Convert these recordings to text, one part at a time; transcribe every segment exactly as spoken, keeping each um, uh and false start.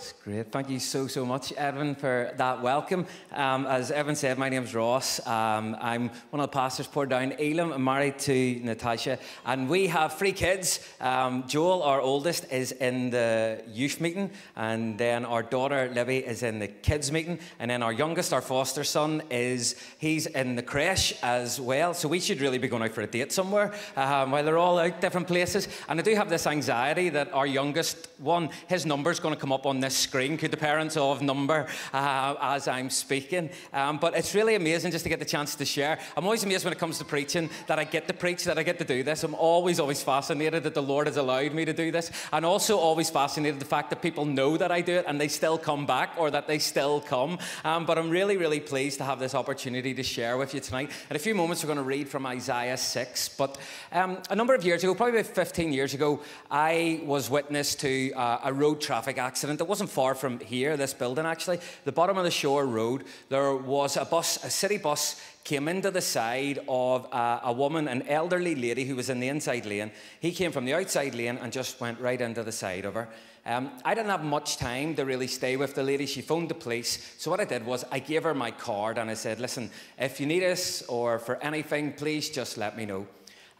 It's great. Thank you so, so much, Evan, for that welcome. Um, as Evan said, my name's Ross. Um, I'm one of the pastors at Portadown Elim. I'm married to Natasha, and we have three kids. Um, Joel, our oldest, is in the youth meeting, and then our daughter, Libby, is in the kids meeting, and then our youngest, our foster son, is he's in the creche as well, so we should really be going out for a date somewhere um, while they're all out different places. And I do have this anxiety that our youngest one, his number's going to come up on this screen. Could the parents of number uh, as I'm speaking? Um, but it's really amazing just to get the chance to share. I'm always amazed when it comes to preaching that I get to preach, that I get to do this. I'm always, always fascinated that the Lord has allowed me to do this, and also always fascinated the fact that people know that I do it and they still come back, or that they still come. Um, but I'm really, really pleased to have this opportunity to share with you tonight. In a few moments, we're going to read from Isaiah six. But um, a number of years ago, probably about fifteen years ago, I was witness to uh, a road traffic accident that wasn't far from here, this building actually. The bottom of the Shore Road, there was a bus, a city bus, came into the side of a, a woman, an elderly lady who was in the inside lane. He came from the outside lane and just went right into the side of her. Um, I didn't have much time to really stay with the lady. She phoned the police. So what I did was I gave her my card and I said, listen, if you need us or for anything, please just let me know.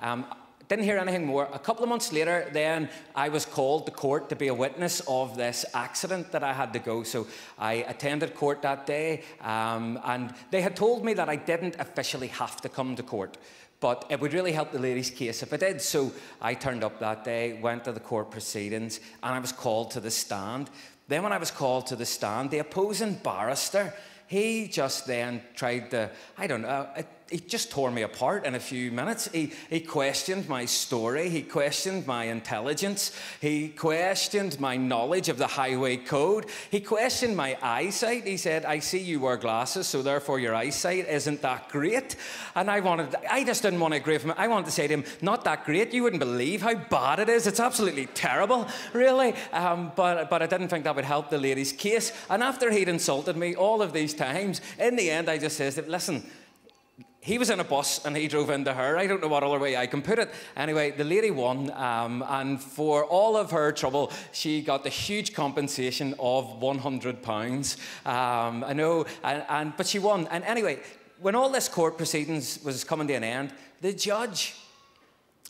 Um, Didn't hear anything more. A couple of months later, then I was called to court to be a witness of this accident that I had to go. So I attended court that day, um, and they had told me that I didn't officially have to come to court, but it would really help the lady's case if I did. So I turned up that day, went to the court proceedings, and I was called to the stand. Then when I was called to the stand, the opposing barrister, he just then tried to, I don't know, it, he just tore me apart in a few minutes. He, he questioned my story. He questioned my intelligence. He questioned my knowledge of the highway code. He questioned my eyesight. He said, I see you wear glasses, so therefore your eyesight isn't that great. And I wanted, I just didn't want to agree with him. I wanted to say to him, not that great. You wouldn't believe how bad it is. It's absolutely terrible, really. Um, but, but I didn't think that would help the lady's case. And after he'd insulted me all of these times, in the end, I just said, listen, he was in a bus and he drove into her. I don't know what other way I can put it. Anyway, the lady won, um, and for all of her trouble, she got the huge compensation of one hundred pounds. Um, I know, and, and, but she won. And anyway, when all this court proceedings was coming to an end, the judge,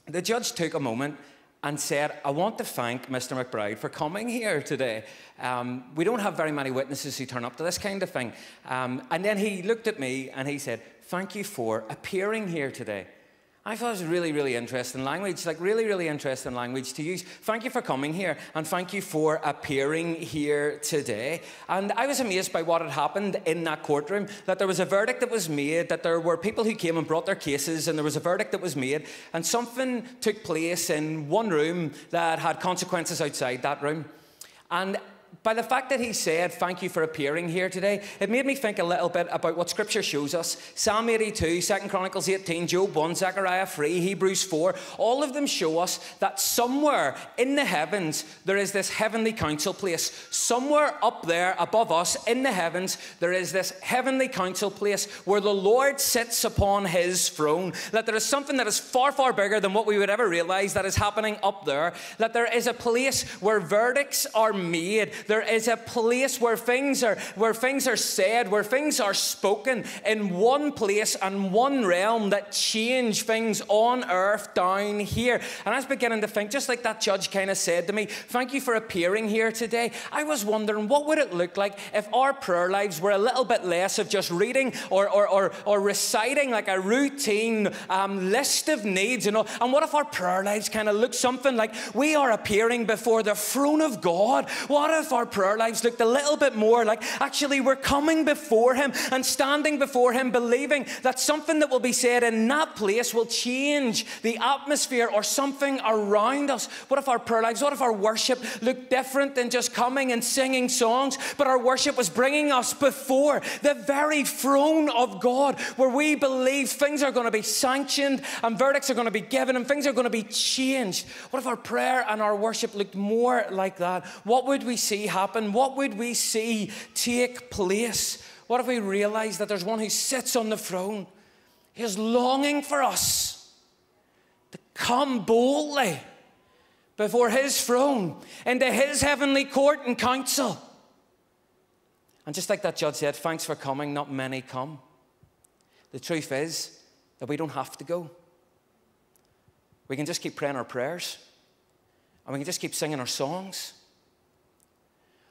the judge took a moment and said, I want to thank Mister McBride for coming here today. Um, we don't have very many witnesses who turn up to this kind of thing. Um, and then he looked at me and he said, thank you for appearing here today. I thought it was really, really interesting language, like really, really interesting language to use. Thank you for coming here, and thank you for appearing here today. And I was amazed by what had happened in that courtroom, that there was a verdict that was made, that there were people who came and brought their cases, and there was a verdict that was made, and something took place in one room that had consequences outside that room. And by the fact that he said, thank you for appearing here today, it made me think a little bit about what Scripture shows us. Psalm eighty-two, Second Chronicles eighteen, Job one, Zechariah three, Hebrews four, all of them show us that somewhere in the heavens, there is this heavenly council place. Somewhere up there above us in the heavens, there is this heavenly council place where the Lord sits upon his throne, that there is something that is far, far bigger than what we would ever realize that is happening up there, that there is a place where verdicts are made. There is a place where things are where things are said, where things are spoken in one place and one realm that change things on earth down here. And I was beginning to think, just like that judge kind of said to me, thank you for appearing here today. I was wondering, what would it look like if our prayer lives were a little bit less of just reading or, or, or, or reciting like a routine um, list of needs, you know? And what if our prayer lives kind of look something like, we are appearing before the throne of God? What if our prayer lives looked a little bit more like, actually, we're coming before him and standing before him, believing that something that will be said in that place will change the atmosphere or something around us? What if our prayer lives, what if our worship looked different than just coming and singing songs, but our worship was bringing us before the very throne of God, where we believe things are going to be sanctioned and verdicts are going to be given and things are going to be changed? What if our prayer and our worship looked more like that? What would we see happen? What would we see take place? What if we realize that there's one who sits on the throne? He is longing for us to come boldly before his throne into his heavenly court and council And just like that judge said, thanks for coming, not many come. The truth is that we don't have to go. We can just keep praying our prayers, and we can just keep singing our songs,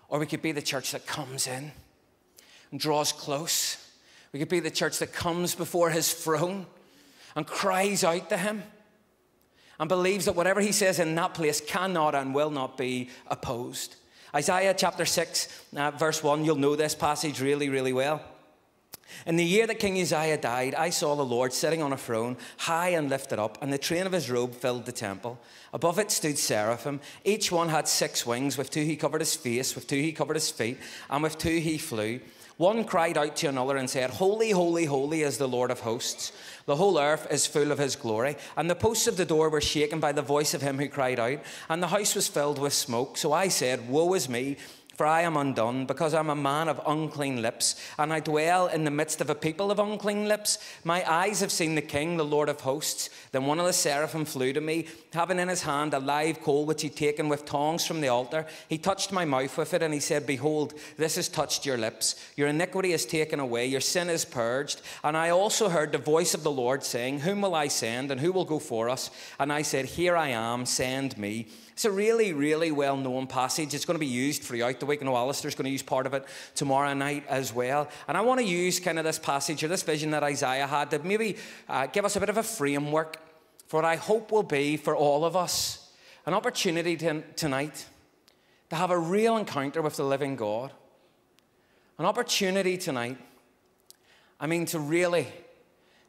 or we could be the church that comes in and draws close. We could be the church that comes before his throne and cries out to him and believes that whatever he says in that place cannot and will not be opposed. Isaiah chapter six, uh, verse one, you'll know this passage really, really well. In the year that King Uzziah died, I saw the Lord sitting on a throne, high and lifted up, and the train of his robe filled the temple. Above it stood seraphim. Each one had six wings. With two he covered his face, with two he covered his feet, and with two he flew. One cried out to another and said, Holy, holy, holy is the Lord of hosts. The whole earth is full of his glory. And the posts of the door were shaken by the voice of him who cried out, and the house was filled with smoke. So I said, Woe is me, for I am undone, because I am a man of unclean lips, and I dwell in the midst of a people of unclean lips. My eyes have seen the King, the Lord of hosts. Then one of the seraphim flew to me, having in his hand a live coal which he'd taken with tongs from the altar. He touched my mouth with it, and he said, Behold, this has touched your lips. Your iniquity is taken away, your sin is purged. And I also heard the voice of the Lord saying, Whom will I send, and who will go for us? And I said, Here I am, send me. It's a really, really well-known passage. It's going to be used throughout the week. I know Alistair's going to use part of it tomorrow night as well. And I want to use kind of this passage or this vision that Isaiah had to maybe uh, give us a bit of a framework for what I hope will be for all of us an opportunity to, tonight to have a real encounter with the living God. An opportunity tonight, I mean, to really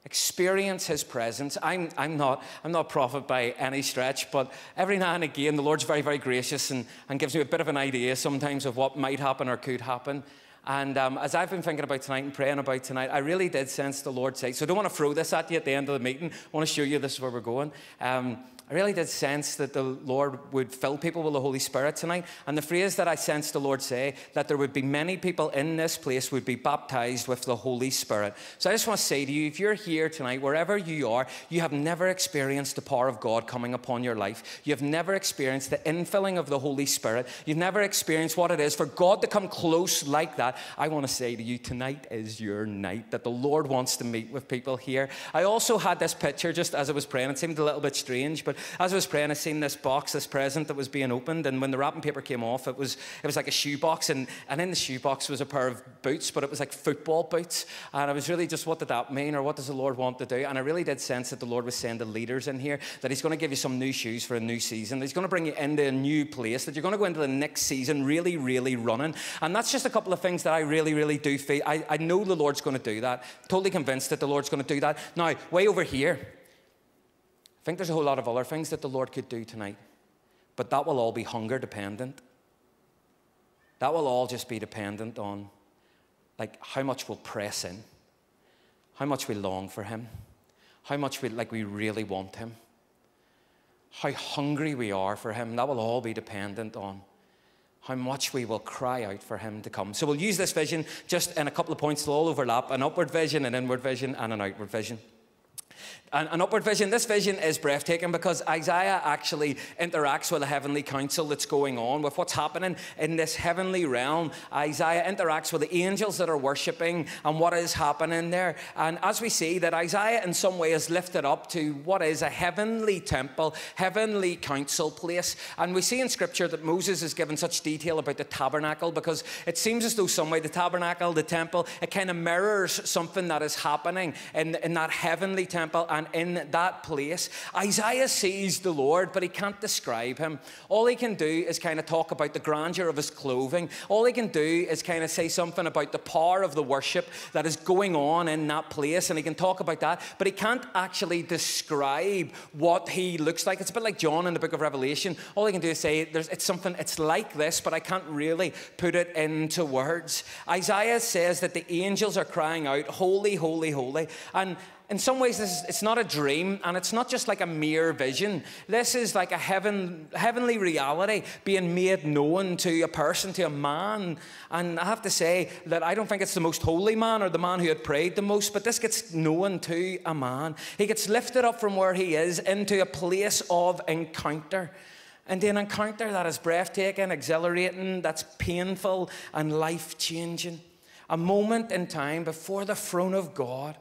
experience his presence. I'm, I'm, not, I'm not a prophet by any stretch, but every now and again, the Lord's very, very gracious and, and gives me a bit of an idea sometimes of what might happen or could happen. And um, as I've been thinking about tonight and praying about tonight, I really did sense the Lord say, so I don't want to throw this at you at the end of the meeting. I want to show you this is where we're going. Um, I really did sense that the Lord would fill people with the Holy Spirit tonight. And the phrase that I sensed the Lord say, that there would be many people in this place would be baptized with the Holy Spirit. So I just want to say to you, if you're here tonight, wherever you are, you have never experienced the power of God coming upon your life. You have never experienced the infilling of the Holy Spirit. You've never experienced what it is for God to come close like that. I want to say to you, tonight is your night, that the Lord wants to meet with people here. I also had this picture just as I was praying. It seemed a little bit strange, but as I was praying, I seen this box, this present that was being opened, and when the wrapping paper came off, it was it was like a shoe box, and, and in the shoe box was a pair of boots, but it was like football boots, and I was really just, what did that mean, or what does the Lord want to do? And I really did sense that the Lord was sending leaders in here, that he's going to give you some new shoes for a new season, he's going to bring you into a new place, that you're going to go into the next season really, really running. And that's just a couple of things that I really, really do feel. I, I know the Lord's going to do that. Totally convinced that the Lord's going to do that. Now, way over here, I think there's a whole lot of other things that the Lord could do tonight, but that will all be hunger dependent. That will all just be dependent on, like, how much we'll press in, how much we long for him, how much we, like, we really want him, how hungry we are for him. That will all be dependent on how much we will cry out for him to come. So we'll use this vision just in a couple of points. They'll all overlap, an upward vision, an inward vision, and an outward vision. An, an upward vision, this vision is breathtaking because Isaiah actually interacts with the heavenly council that's going on, with what's happening in this heavenly realm. Isaiah interacts with the angels that are worshiping and what is happening there. And as we see that Isaiah in some way is lifted up to what is a heavenly temple, heavenly council place. And we see in scripture that Moses is given such detail about the tabernacle because it seems as though some way the tabernacle, the temple, it kind of mirrors something that is happening in, in that heavenly temple. And in that place, Isaiah sees the Lord, but he can't describe him. All he can do is kind of talk about the grandeur of his clothing. All he can do is kind of say something about the power of the worship that is going on in that place, and he can talk about that, but he can't actually describe what he looks like. It's a bit like John in the book of Revelation. All he can do is say, There's, it's something, it's like this, but I can't really put it into words. Isaiah says that the angels are crying out, Holy, holy, holy. And in some ways, this is, it's not a dream, and it's not just like a mere vision. This is like a heaven, heavenly reality being made known to a person, to a man. And I have to say that I don't think it's the most holy man or the man who had prayed the most, but this gets known to a man. He gets lifted up from where he is into a place of encounter. And an encounter that is breathtaking, exhilarating, that's painful, and life-changing. a moment in time before the throne of God.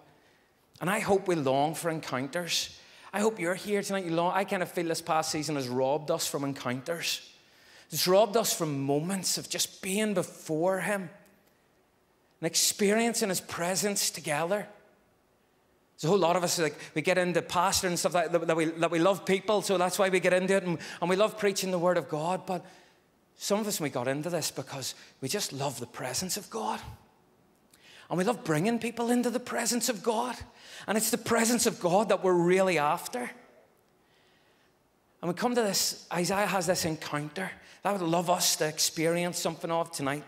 And I hope we long for encounters. I hope you're here tonight. You long, I kind of feel this past season has robbed us from encounters. It's robbed us from moments of just being before him and experiencing his presence together. There's a whole lot of us, like, we get into pastor and stuff that, that, we, that we love people, so that's why we get into it, and, and we love preaching the word of God. But some of us, we got into this because we just love the presence of God. And we love bringing people into the presence of God. And it's the presence of God that we're really after. And we come to this, Isaiah has this encounter that I would love us to experience something of tonight.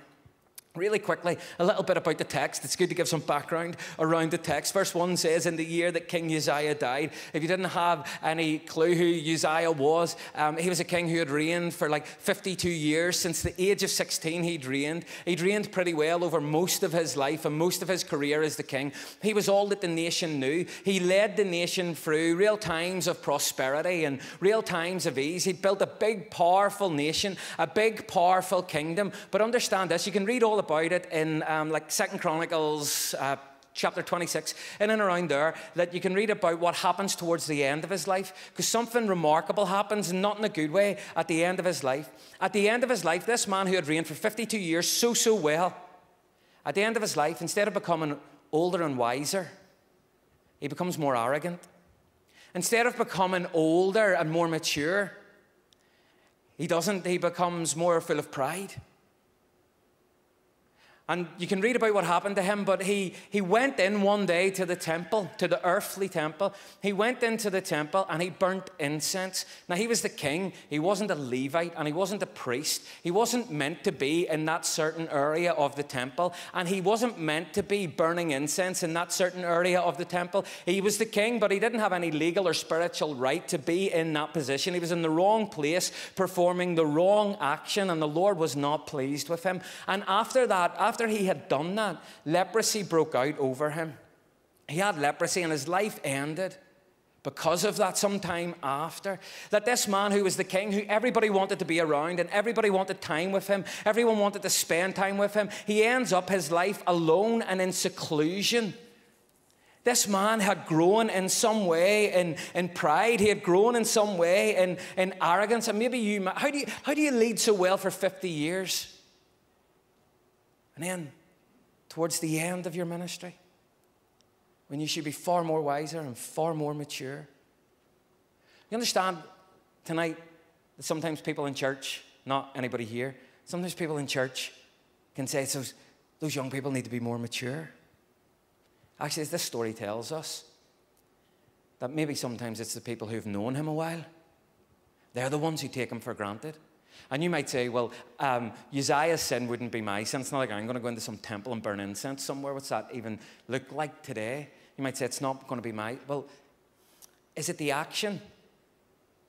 Really quickly, a little bit about the text. It's good to give some background around the text. Verse one says, in the year that King Uzziah died. If you didn't have any clue who Uzziah was, um, he was a king who had reigned for like fifty-two years. Since the age of sixteen, he'd reigned. He'd reigned pretty well over most of his life and most of his career as the king. He was all that the nation knew. He led the nation through real times of prosperity and real times of ease. He'd built a big, powerful nation, a big, powerful kingdom. But understand this, you can read all about it in um, like Second Chronicles uh, chapter twenty-six, in and around there, that you can read about what happens towards the end of his life, because something remarkable happens, not in a good way, at the end of his life. At the end of his life, this man who had reigned for fifty-two years so, so well, at the end of his life, instead of becoming older and wiser, he becomes more arrogant. Instead of becoming older and more mature, he doesn't, he becomes more full of pride. And you can read about what happened to him, but he, he went in one day to the temple, to the earthly temple. He went into the temple and he burnt incense. Now, he was the king. He wasn't a Levite and he wasn't a priest. He wasn't meant to be in that certain area of the temple. And he wasn't meant to be burning incense in that certain area of the temple. He was the king, but he didn't have any legal or spiritual right to be in that position. He was in the wrong place, performing the wrong action, and the Lord was not pleased with him. And after that, after he had done that, leprosy broke out over him. He had leprosy and his life ended because of that. Sometime after that, this man who was the king, who everybody wanted to be around and everybody wanted time with him, everyone wanted to spend time with him, he ends up his life alone and in seclusion. This man had grown in some way in, in pride. He had grown in some way in, in arrogance. And maybe you, how do you, how do you lead so well for fifty years? And then, towards the end of your ministry, when you should be far more wiser and far more mature. You understand tonight that sometimes people in church, not anybody here, sometimes people in church can say, those, those young people need to be more mature. Actually, this story tells us that maybe sometimes it's the people who've known him a while. They're the ones who take him for granted. And you might say, well, um, Uzziah's sin wouldn't be my sin. It's not like I'm going to go into some temple and burn incense somewhere. What's that even look like today? You might say, it's not going to be my... Well, is it the action?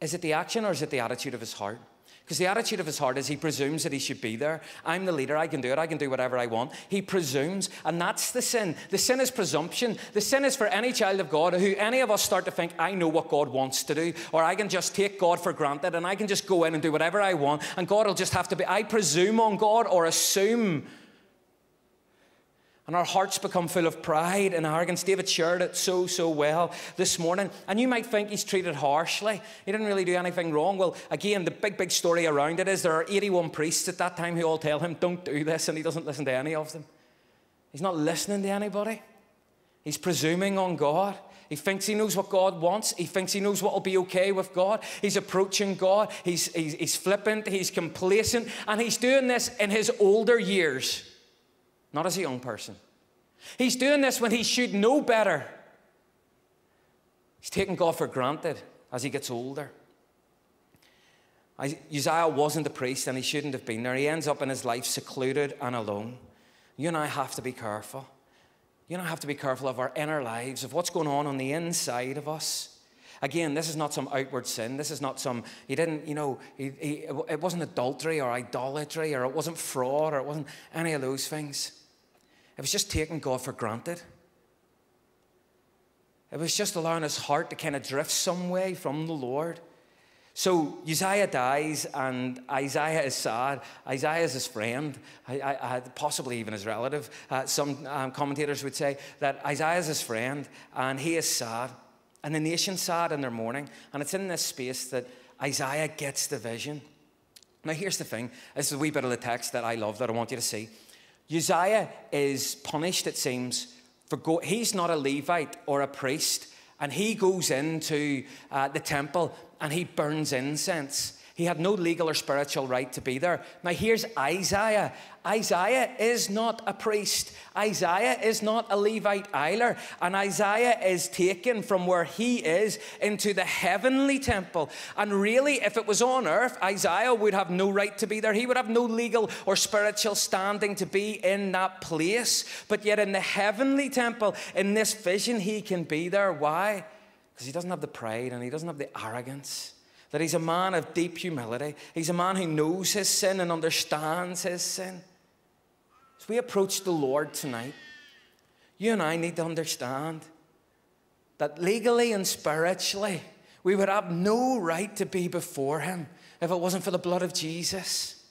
Is it the action or is it the attitude of his heart? Because the attitude of his heart is he presumes that he should be there. I'm the leader. I can do it. I can do whatever I want. He presumes. And that's the sin. The sin is presumption. The sin is for any child of God who any of us start to think, I know what God wants to do, or I can just take God for granted and I can just go in and do whatever I want and God will just have to be. I presume on God or assume. And our hearts become full of pride and arrogance. David shared it so, so well this morning. And you might think he's treated harshly. He didn't really do anything wrong. Well, again, the big, big story around it is there are eighty-one priests at that time who all tell him, don't do this, and he doesn't listen to any of them. He's not listening to anybody. He's presuming on God. He thinks he knows what God wants. He thinks he knows what will be okay with God. He's approaching God. He's, he's, he's flippant. He's complacent. And he's doing this in his older years. Not as a young person. He's doing this when he should know better. He's taking God for granted as he gets older. Uzziah wasn't a priest and he shouldn't have been there. He ends up in his life secluded and alone. You and I have to be careful. You and I have to be careful of our inner lives, of what's going on on the inside of us. Again, this is not some outward sin. This is not some, he didn't, you know, he, he, it wasn't adultery or idolatry or it wasn't fraud or it wasn't any of those things. It was just taking God for granted. It was just allowing his heart to kind of drift some way from the Lord. So Uzziah dies, and Isaiah is sad. Isaiah is his friend, I, I, I, possibly even his relative. Uh, some um, commentators would say that Isaiah is his friend, and he is sad. And the nation's sad in their mourning. And it's in this space that Isaiah gets the vision. Now, here's the thing. This is a wee bit of the text that I love that I want you to see. Uzziah is punished, it seems, for go- he's not a Levite or a priest. And he goes into uh, the temple and he burns incense. He had no legal or spiritual right to be there. Now, here's Isaiah. Isaiah is not a priest. Isaiah is not a Levite either. And Isaiah is taken from where he is into the heavenly temple. And really, if it was on earth, Isaiah would have no right to be there. He would have no legal or spiritual standing to be in that place. But yet in the heavenly temple, in this vision, he can be there. Why? Because he doesn't have the pride and he doesn't have the arrogance. That he's a man of deep humility. He's a man who knows his sin and understands his sin. As we approach the Lord tonight, you and I need to understand that legally and spiritually, we would have no right to be before him if it wasn't for the blood of Jesus.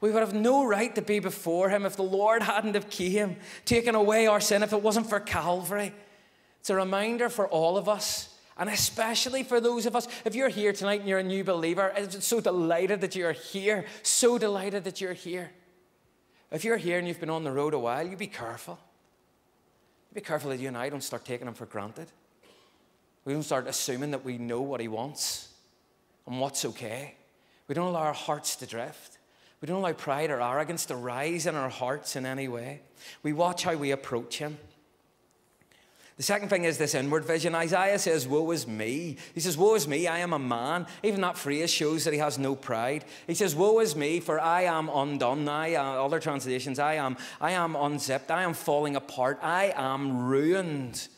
We would have no right to be before him if the Lord hadn't have came, taken away our sin, if it wasn't for Calvary. It's a reminder for all of us. And especially for those of us, if you're here tonight and you're a new believer, I'm so delighted that you're here. So delighted that you're here. If you're here and you've been on the road a while, you be careful. Be careful that you and I don't start taking him for granted. We don't start assuming that we know what he wants and what's okay. We don't allow our hearts to drift. We don't allow pride or arrogance to rise in our hearts in any way. We watch how we approach him. The second thing is this inward vision. Isaiah says, woe is me. He says, woe is me, I am a man. Even that phrase shows that he has no pride. He says, woe is me, for I am undone. I, uh, other translations, I am, I am unzipped. I am falling apart. I am ruined.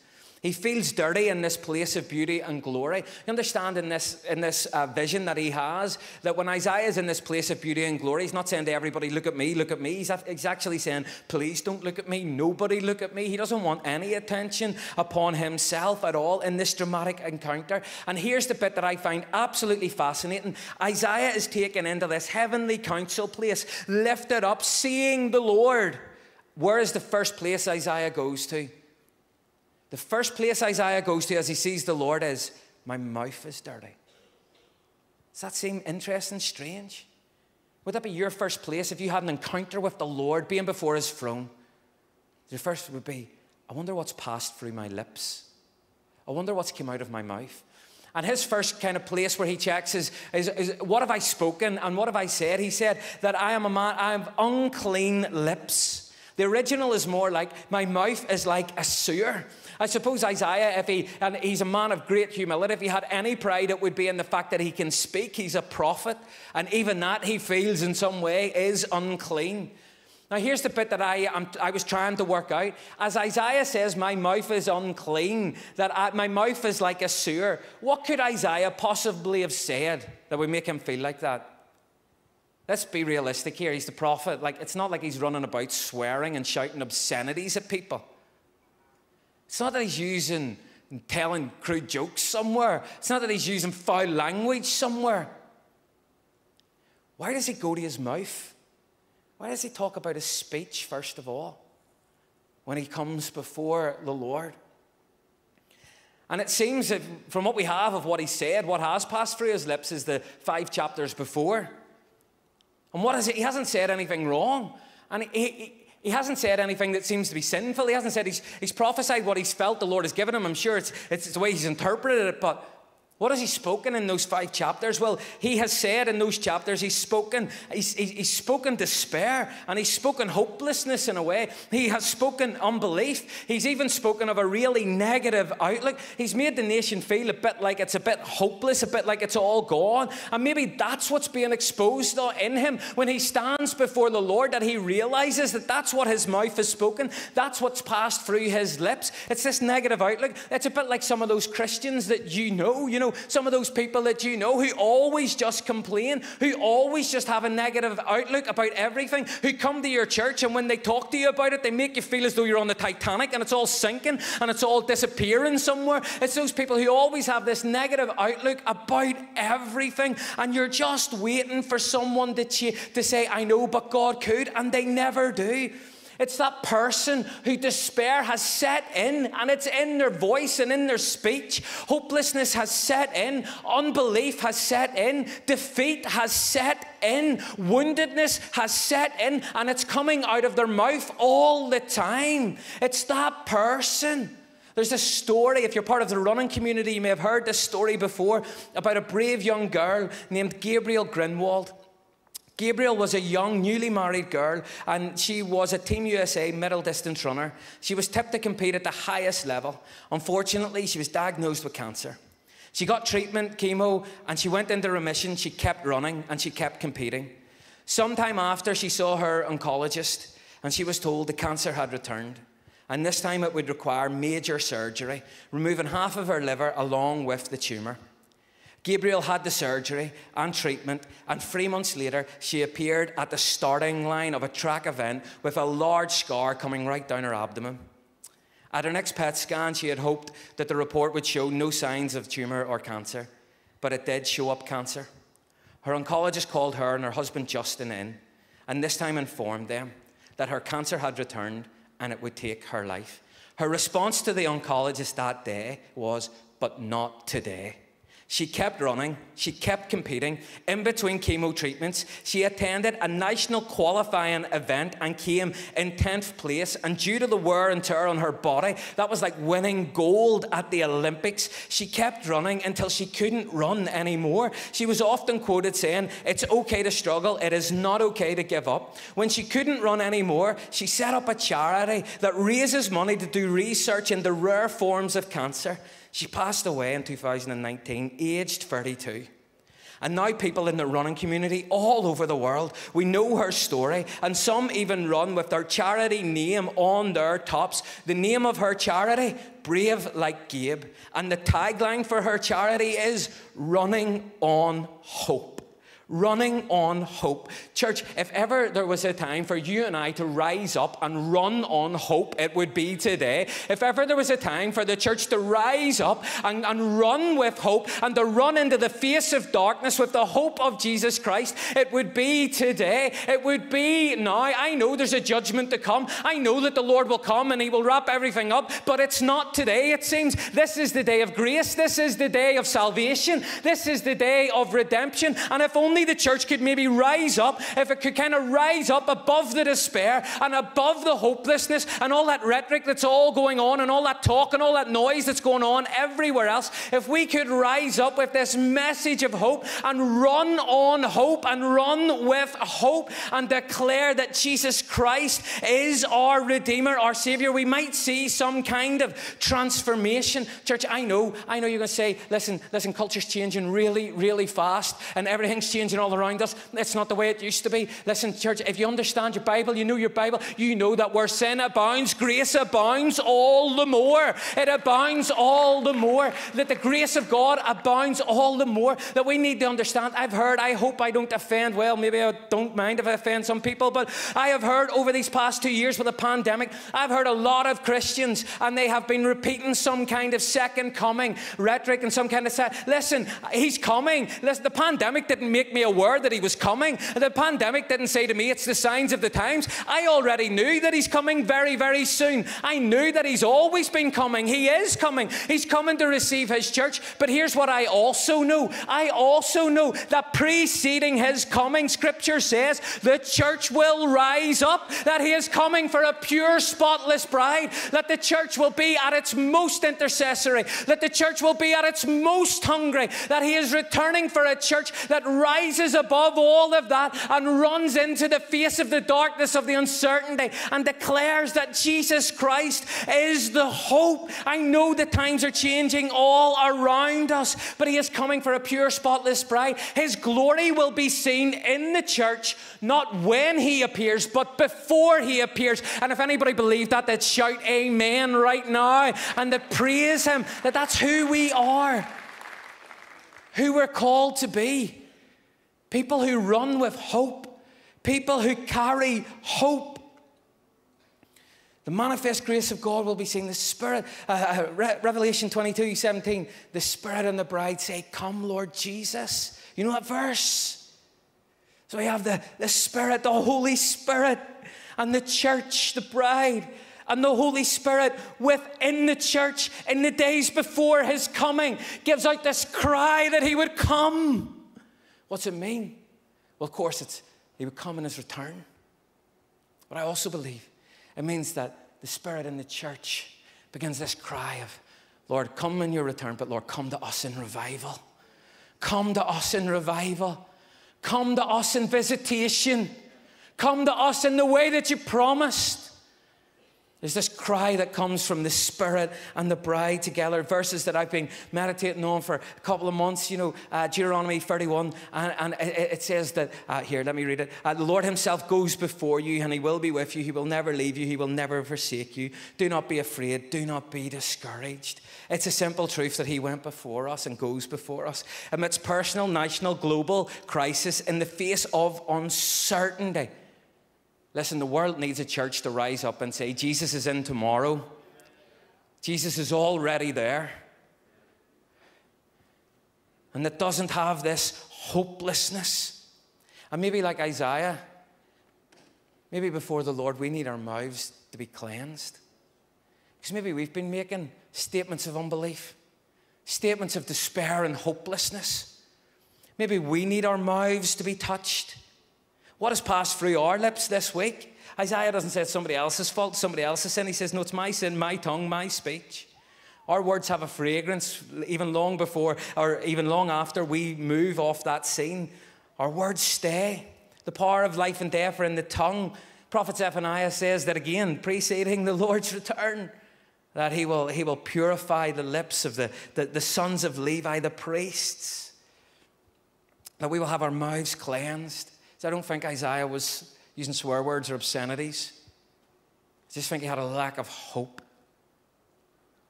He feels dirty in this place of beauty and glory. You understand in this, in this uh, vision that he has, that when Isaiah is in this place of beauty and glory, he's not saying to everybody, look at me, look at me. He's, he's actually saying, please don't look at me. Nobody look at me. He doesn't want any attention upon himself at all in this dramatic encounter. And here's the bit that I find absolutely fascinating. Isaiah is taken into this heavenly council place, lifted up, seeing the Lord. Where is the first place Isaiah goes to? The first place Isaiah goes to as he sees the Lord is, my mouth is dirty. Does that seem interesting, strange? Would that be your first place if you had an encounter with the Lord, being before his throne? Your first would be, I wonder what's passed through my lips. I wonder what's come out of my mouth. And his first kind of place where he checks is, is, is what have I spoken and what have I said? He said that I am a man, I have unclean lips. The original is more like, my mouth is like a sewer. I suppose Isaiah, if he, and he's a man of great humility, if he had any pride, it would be in the fact that he can speak. He's a prophet. And even that, he feels in some way, is unclean. Now, here's the bit that I, um, I was trying to work out. As Isaiah says, my mouth is unclean, that I, my mouth is like a sewer. What could Isaiah possibly have said that would make him feel like that? Let's be realistic here. He's the prophet. Like, it's not like he's running about swearing and shouting obscenities at people. It's not that he's using and telling crude jokes somewhere. It's not that he's using foul language somewhere. Why does he go to his mouth? Why does he talk about his speech, first of all, when he comes before the Lord? And it seems that from what we have of what he said, what has passed through his lips is the five chapters before. And what is it? He hasn't said anything wrong. And he... he He hasn't said anything that seems to be sinful. He hasn't said he's, he's prophesied what he's felt the Lord has given him. I'm sure it's, it's the way he's interpreted it, but what has he spoken in those five chapters? Well, he has said in those chapters, he's spoken, he's, he's spoken despair, and he's spoken hopelessness in a way. He has spoken unbelief. He's even spoken of a really negative outlook. He's made the nation feel a bit like it's a bit hopeless, a bit like it's all gone. And maybe that's what's being exposed in him when he stands before the Lord, that he realizes that that's what his mouth has spoken. That's what's passed through his lips. It's this negative outlook. It's a bit like some of those Christians that you know, you know, know, some of those people that you know who always just complain, who always just have a negative outlook about everything, who come to your church and when they talk to you about it, they make you feel as though you're on the Titanic and it's all sinking and it's all disappearing somewhere. It's those people who always have this negative outlook about everything, and you're just waiting for someone to, to say, I know, but God could, and they never do. It's that person who despair has set in, and it's in their voice and in their speech. Hopelessness has set in. Unbelief has set in. Defeat has set in. Woundedness has set in, and it's coming out of their mouth all the time. It's that person. There's a story, if you're part of the running community, you may have heard this story before, about a brave young girl named Gabrielle Grinwald. Gabrielle was a young, newly married girl, and she was a Team U S A middle distance runner. She was tipped to compete at the highest level. Unfortunately, she was diagnosed with cancer. She got treatment, chemo, and she went into remission. She kept running, and she kept competing. Sometime after, she saw her oncologist, and she was told the cancer had returned, and this time it would require major surgery, removing half of her liver along with the tumour. Gabrielle had the surgery and treatment, and three months later, she appeared at the starting line of a track event with a large scar coming right down her abdomen. At her next P E T scan, she had hoped that the report would show no signs of tumour or cancer, but it did show up cancer. Her oncologist called her and her husband Justin in, and this time informed them that her cancer had returned and it would take her life. Her response to the oncologist that day was, "But not today." She kept running, she kept competing. In between chemo treatments, she attended a national qualifying event and came in tenth place. And due to the wear and tear on her body, that was like winning gold at the Olympics. She kept running until she couldn't run anymore. She was often quoted saying, "It's okay to struggle, it is not okay to give up." When she couldn't run anymore, she set up a charity that raises money to do research into rare forms of cancer. She passed away in two thousand nineteen, aged thirty-two. And now people in the running community all over the world, we know her story, and some even run with their charity name on their tops. The name of her charity, Brave Like Gabe. And the tagline for her charity is, "Running on Hope." Running on hope. Church, if ever there was a time for you and I to rise up and run on hope, it would be today. If ever there was a time for the church to rise up and, and run with hope and to run into the face of darkness with the hope of Jesus Christ, it would be today. It would be now. I know there's a judgment to come. I know that the Lord will come and he will wrap everything up, but it's not today, it seems. This is the day of grace. This is the day of salvation. This is the day of redemption. And if only the church could maybe rise up, if it could kind of rise up above the despair and above the hopelessness and all that rhetoric that's all going on and all that talk and all that noise that's going on everywhere else, if we could rise up with this message of hope and run on hope and run with hope and declare that Jesus Christ is our Redeemer, our Savior, we might see some kind of transformation. Church, I know, I know you're going to say, listen, listen, culture's changing really, really fast and everything's changing and all around us. It's not the way it used to be. Listen, church, if you understand your Bible, you know your Bible, you know that where sin abounds, grace abounds all the more. It abounds all the more. That the grace of God abounds all the more. That we need to understand. I've heard, I hope I don't offend, well, maybe I don't mind if I offend some people, but I have heard over these past two years with the pandemic, I've heard a lot of Christians, and they have been repeating some kind of second coming rhetoric and some kind of, listen, he's coming. Listen, the pandemic didn't make me aware that he was coming. The pandemic didn't say to me, it's the signs of the times. I already knew that he's coming very, very soon. I knew that he's always been coming. He is coming. He's coming to receive his church. But here's what I also know. I also know that preceding his coming, Scripture says, the church will rise up, that he is coming for a pure, spotless bride, that the church will be at its most intercessory, that the church will be at its most hungry, that he is returning for a church that rises above all of that and runs into the face of the darkness of the uncertainty and declares that Jesus Christ is the hope. I know the times are changing all around us, but he is coming for a pure, spotless bride. His glory will be seen in the church, not when he appears, but before he appears. And if anybody believed that, they'd shout amen right now and they'd praise him, that that's who we are. who we're called to be. People who run with hope. People who carry hope. The manifest grace of God will be seen. The Spirit, uh, Re- Revelation twenty-two, seventeen, the Spirit and the bride say, come, Lord Jesus. You know that verse? So we have the, the Spirit, the Holy Spirit, and the church, the bride, and the Holy Spirit within the church in the days before his coming gives out this cry that he would come. What's it mean? Well, of course, it's he would come in his return. But I also believe it means that the Spirit in the church begins this cry of, Lord, come in your return, but Lord, come to us in revival. Come to us in revival. Come to us in visitation. Come to us in the way that you promised. There's this cry that comes from the Spirit and the bride together. Verses that I've been meditating on for a couple of months, you know, uh, Deuteronomy thirty-one, and, and it, it says that, uh, here, let me read it. Uh, the Lord himself goes before you, and he will be with you. He will never leave you. He will never forsake you. Do not be afraid. Do not be discouraged. It's a simple truth that he went before us and goes before us. Amidst personal, national, global crisis, in the face of uncertainty. Listen, the world needs a church to rise up and say, Jesus is in tomorrow. Jesus is already there. And that doesn't have this hopelessness. And maybe like Isaiah, maybe before the Lord, we need our mouths to be cleansed. Because maybe we've been making statements of unbelief, statements of despair and hopelessness. Maybe we need our mouths to be touched. What has passed through our lips this week? Isaiah doesn't say it's somebody else's fault, somebody else's sin. He says, no, it's my sin, my tongue, my speech. Our words have a fragrance even long before or even long after we move off that scene. Our words stay. The power of life and death are in the tongue. Prophet Zephaniah says that again, preceding the Lord's return, that he will, he will purify the lips of the, the, the sons of Levi, the priests, that we will have our mouths cleansed. I don't think Isaiah was using swear words or obscenities. I just think he had a lack of hope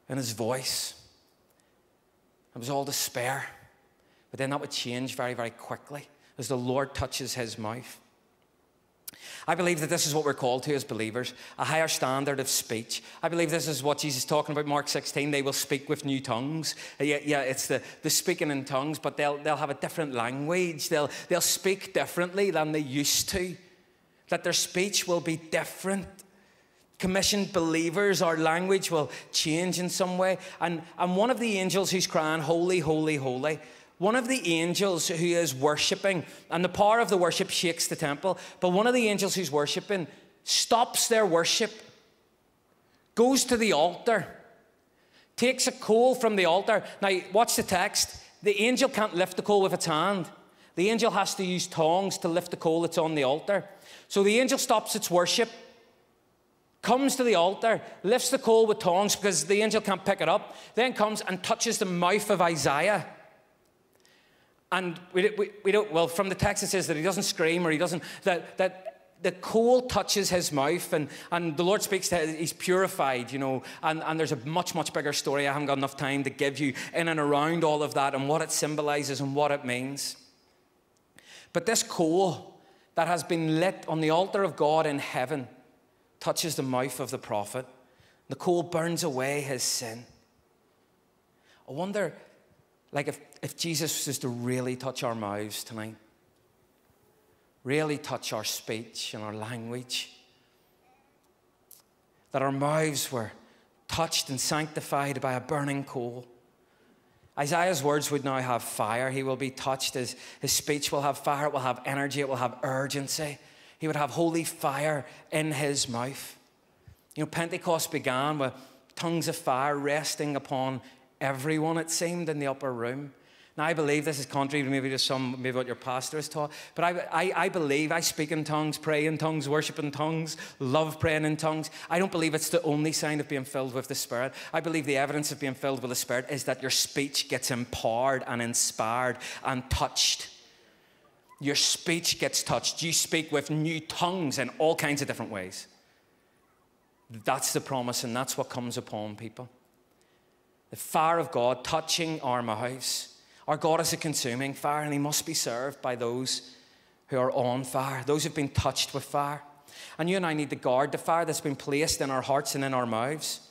in his voice. It was all despair. But then that would change very, very quickly as the Lord touches his mouth. I believe that this is what we're called to as believers, a higher standard of speech. I believe this is what Jesus is talking about, Mark sixteen. They will speak with new tongues. Yeah, yeah it's the, the speaking in tongues, but they'll, they'll have a different language. They'll, they'll speak differently than they used to, that their speech will be different. Commissioned believers, our language will change in some way. And, and one of the angels who's crying, holy, holy, holy, one of the angels who is worshiping, and the power of the worship shakes the temple, but one of the angels who's worshiping stops their worship, goes to the altar, takes a coal from the altar. Now, watch the text. The angel can't lift the coal with its hand. The angel has to use tongs to lift the coal that's on the altar. So the angel stops its worship, comes to the altar, lifts the coal with tongs because the angel can't pick it up, then comes and touches the mouth of Isaiah. And we, we, we don't, well, from the text it says that he doesn't scream or he doesn't, that, that the coal touches his mouth and, and the Lord speaks to him, he's purified, you know, and, and there's a much, much bigger story. I haven't got enough time to give you in and around all of that and what it symbolizes and what it means. But this coal that has been lit on the altar of God in heaven touches the mouth of the prophet. The coal burns away his sin. I wonder, like if, if Jesus is to really touch our mouths tonight, really touch our speech and our language, that our mouths were touched and sanctified by a burning coal. Isaiah's words would now have fire. He will be touched. His, his speech will have fire. It will have energy. It will have urgency. He would have holy fire in his mouth. You know, Pentecost began with tongues of fire resting upon everyone, it seemed, in the upper room. Now, I believe this is contrary to maybe to some, maybe what your pastor has taught, but I, I, I believe I speak in tongues, pray in tongues, worship in tongues, love praying in tongues. I don't believe it's the only sign of being filled with the Spirit. I believe the evidence of being filled with the Spirit is that your speech gets empowered and inspired and touched. Your speech gets touched. You speak with new tongues in all kinds of different ways. That's the promise, and that's what comes upon people. The fire of God touching our mouths. Our God is a consuming fire, and he must be served by those who are on fire, those who've been touched with fire. And you and I need to guard the fire that's been placed in our hearts and in our mouths.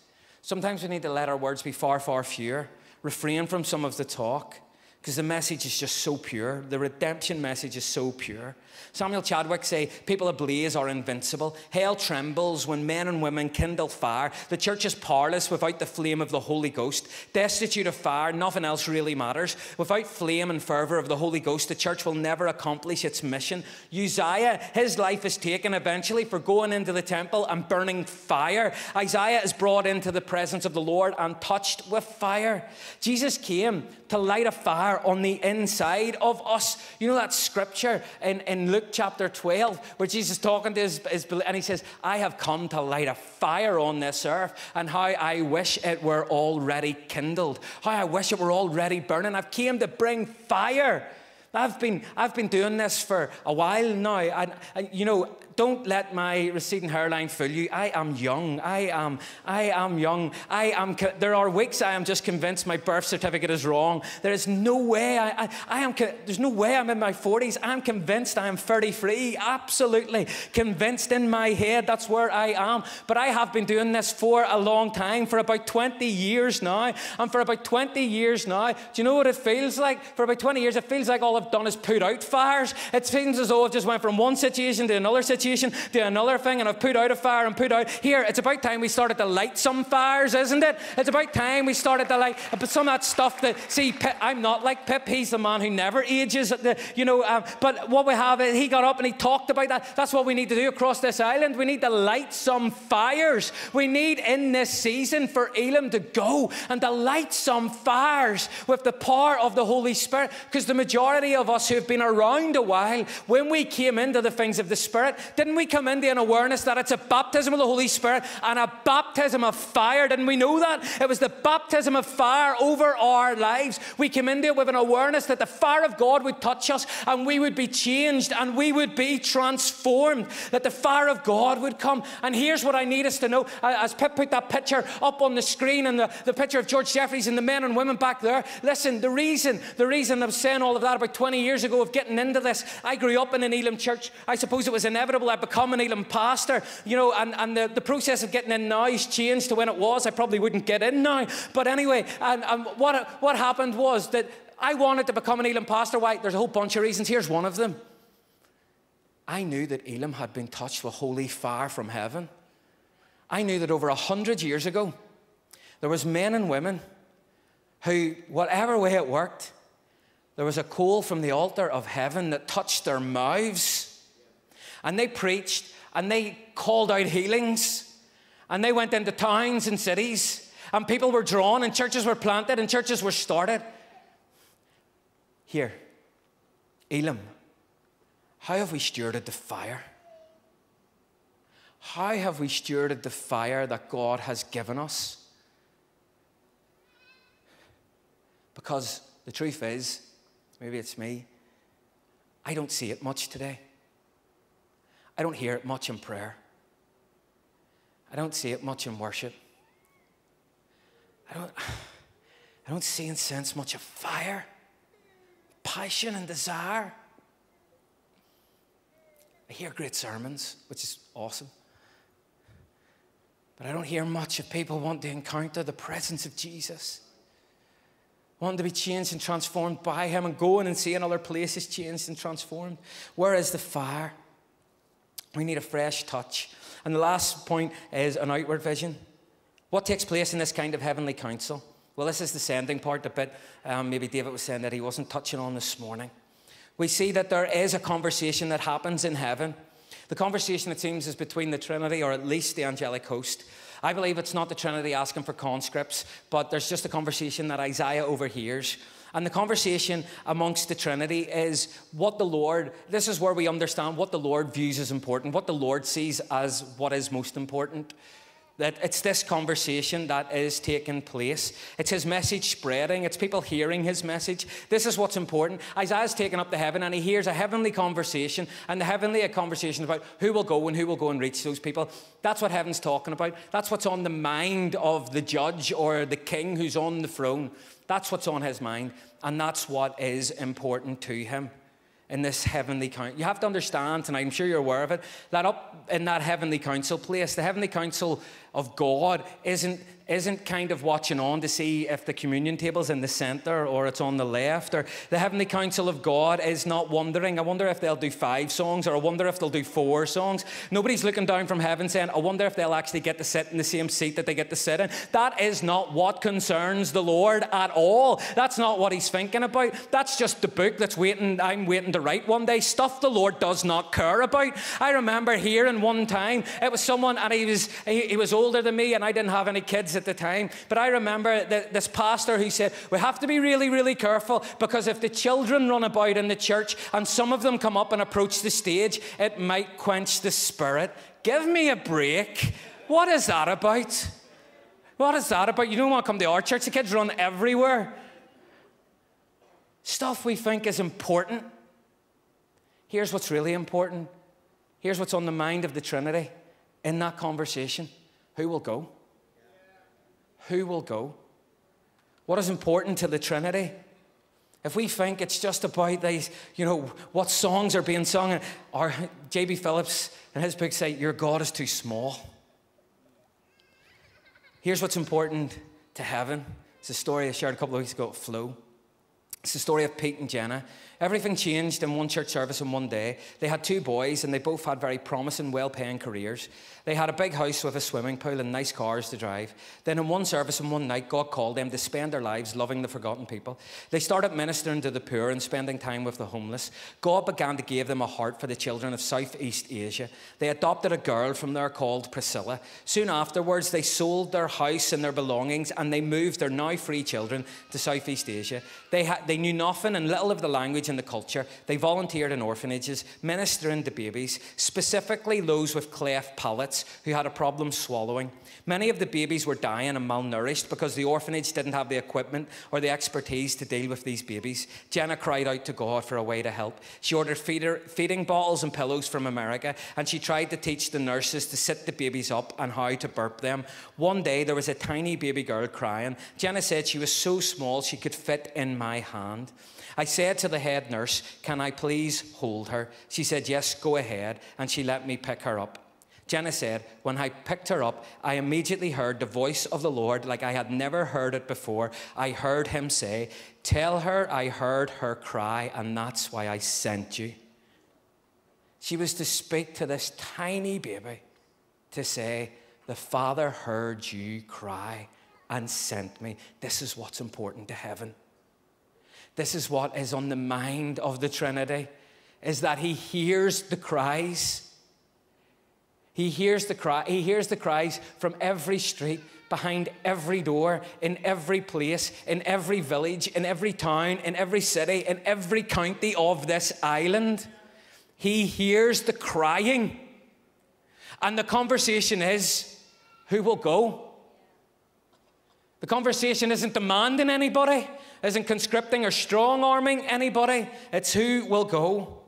Sometimes we need to let our words be far, far fewer. Refrain from some of the talk, because the message is just so pure. The redemption message is so pure. Samuel Chadwick say, people ablaze are invincible. Hell trembles when men and women kindle fire. The church is powerless without the flame of the Holy Ghost. Destitute of fire, nothing else really matters. Without flame and fervor of the Holy Ghost, the church will never accomplish its mission. Uzziah, his life is taken eventually for going into the temple and burning fire. Isaiah is brought into the presence of the Lord and touched with fire. Jesus came to light a fire on the inside of us. You know that scripture in, in Luke chapter twelve, where Jesus is talking to his, his, and he says, I have come to light a fire on this earth, and how I wish it were already kindled. How I wish it were already burning. I've came to bring fire. I've been, I've been doing this for a while now. And, and you know, don't let my receding hairline fool you. I am young. I am, I am young. I am, there are weeks I am just convinced my birth certificate is wrong. There is no way, I, I, I am, there's no way I'm in my forties. I'm convinced I am thirty-three, absolutely. Convinced in my head, that's where I am. But I have been doing this for a long time, for about twenty years now. And for about twenty years now, do you know what it feels like? For about twenty years, it feels like all I've done is put out fires. It seems as though I've just went from one situation to another situation. Do another thing, and I've put out a fire and put out here. It's about time we started to light some fires, isn't it? It's about time we started to light. But some of that stuff that, see, Pip, I'm not like Pip. He's the man who never ages. The, you know, um, but what we have is he got up and he talked about that. That's what we need to do across this island. We need to light some fires. We need in this season for Elim to go and to light some fires with the power of the Holy Spirit, because the majority of us who've been around a while, when we came into the things of the Spirit, didn't we come into an awareness that it's a baptism of the Holy Spirit and a baptism of fire? Didn't we know that? It was the baptism of fire over our lives. We came into it with an awareness that the fire of God would touch us and we would be changed and we would be transformed, that the fire of God would come. And here's what I need us to know. As Pip put that picture up on the screen, and the, the picture of George Jeffreys and the men and women back there. Listen, the reason, the reason I'm saying all of that about twenty years ago of getting into this, I grew up in an Elim church. I suppose it was inevitable. I become an Elim pastor, you know, and, and the, the process of getting in now has changed to when it was. I probably wouldn't get in now. But anyway, and, and what, what happened was that I wanted to become an Elim pastor. Why? There's a whole bunch of reasons. Here's one of them. I knew that Elim had been touched with holy fire from heaven. I knew that over a hundred years ago, there was men and women who, whatever way it worked, there was a coal from the altar of heaven that touched their mouths. And they preached, and they called out healings, and they went into towns and cities, and people were drawn, and churches were planted, and churches were started. Here, Elim, how have we stewarded the fire? How have we stewarded the fire that God has given us? Because the truth is, maybe it's me, I don't see it much today. I don't hear it much in prayer. I don't see it much in worship. I don't, I don't see and sense much of fire, passion and desire. I hear great sermons, which is awesome. But I don't hear much of people wanting to encounter the presence of Jesus, wanting to be changed and transformed by him, and going and seeing other places changed and transformed. Where is the fire? We need a fresh touch. And the last point is an outward vision. What takes place in this kind of heavenly council? Well, this is the sending part a bit. Um, maybe David was saying that he wasn't touching on this morning. We see that there is a conversation that happens in heaven. The conversation, it seems, is between the Trinity, or at least the angelic host. I believe it's not the Trinity asking for conscripts, but there's just a conversation that Isaiah overhears. And the conversation amongst the Trinity is what the Lord, this is where we understand what the Lord views as important, what the Lord sees as what is most important. that it's this conversation that is taking place. It's his message spreading. It's people hearing his message. This is what's important. Isaiah's taken up to heaven and he hears a heavenly conversation, and the heavenly a conversation about who will go and who will go and reach those people. That's what heaven's talking about. That's what's on the mind of the judge or the king who's on the throne. That's what's on his mind, and that's what is important to him in this heavenly council. You have to understand tonight, I'm sure you're aware of it, that up in that heavenly council place, the heavenly council of God isn't, isn't kind of watching on to see if the communion table's in the center or it's on the left, or the heavenly council of God is not wondering, I wonder if they'll do five songs, or I wonder if they'll do four songs. Nobody's looking down from heaven saying, I wonder if they'll actually get to sit in the same seat that they get to sit in. That is not what concerns the Lord at all. That's not what he's thinking about. That's just the book that's waiting, I'm waiting to write one day, stuff the Lord does not care about. I remember hearing one time, it was someone, and he was, he, he was older than me, and I didn't have any kids at the time, but I remember that this pastor who said, we have to be really, really careful, because if the children run about in the church and some of them come up and approach the stage, it might quench the spirit. Give me a break. What is that about? What is that about? You don't want to come to our church. The kids run everywhere. Stuff we think is important. Here's what's really important. Here's what's on the mind of the Trinity in that conversation. Who will go? Who will go? What is important to the Trinity? If we think it's just about these, you know, what songs are being sung, or J B Phillips in his book say, your God is too small. Here's what's important to heaven. It's a story I shared a couple of weeks ago at Flow. It's the story of Pete and Jenna. Everything changed in one church service in one day. They had two boys, and they both had very promising, well-paying careers. They had a big house with a swimming pool and nice cars to drive. Then in one service in one night, God called them to spend their lives loving the forgotten people. They started ministering to the poor and spending time with the homeless. God began to give them a heart for the children of Southeast Asia. They adopted a girl from there called Priscilla. Soon afterwards, they sold their house and their belongings, and they moved their now-free children to Southeast Asia. They had, they They knew nothing and little of the language and the culture. They volunteered in orphanages, ministering to babies, specifically those with cleft palates who had a problem swallowing. Many of the babies were dying and malnourished because the orphanage didn't have the equipment or the expertise to deal with these babies. Jenna cried out to God for a way to help. She ordered feeder, feeding bottles and pillows from America, and she tried to teach the nurses to sit the babies up and how to burp them. One day, there was a tiny baby girl crying. Jenna said she was so small she could fit in my hand. I said to the head nurse, can I please hold her? She said, yes, go ahead. And she let me pick her up. Jenna said, when I picked her up, I immediately heard the voice of the Lord like I had never heard it before. I heard him say, tell her I heard her cry, and that's why I sent you. She was to speak to this tiny baby to say, the Father heard you cry and sent me. This is what's important to heaven. This is what is on the mind of the Trinity, is that he hears the cries. He hears the cry. He hears the cries from every street, behind every door, in every place, in every village, in every town, in every city, in every county of this island. He hears the crying. And the conversation is, who will go? The conversation isn't demanding anybody, isn't conscripting or strong-arming anybody. It's who will go.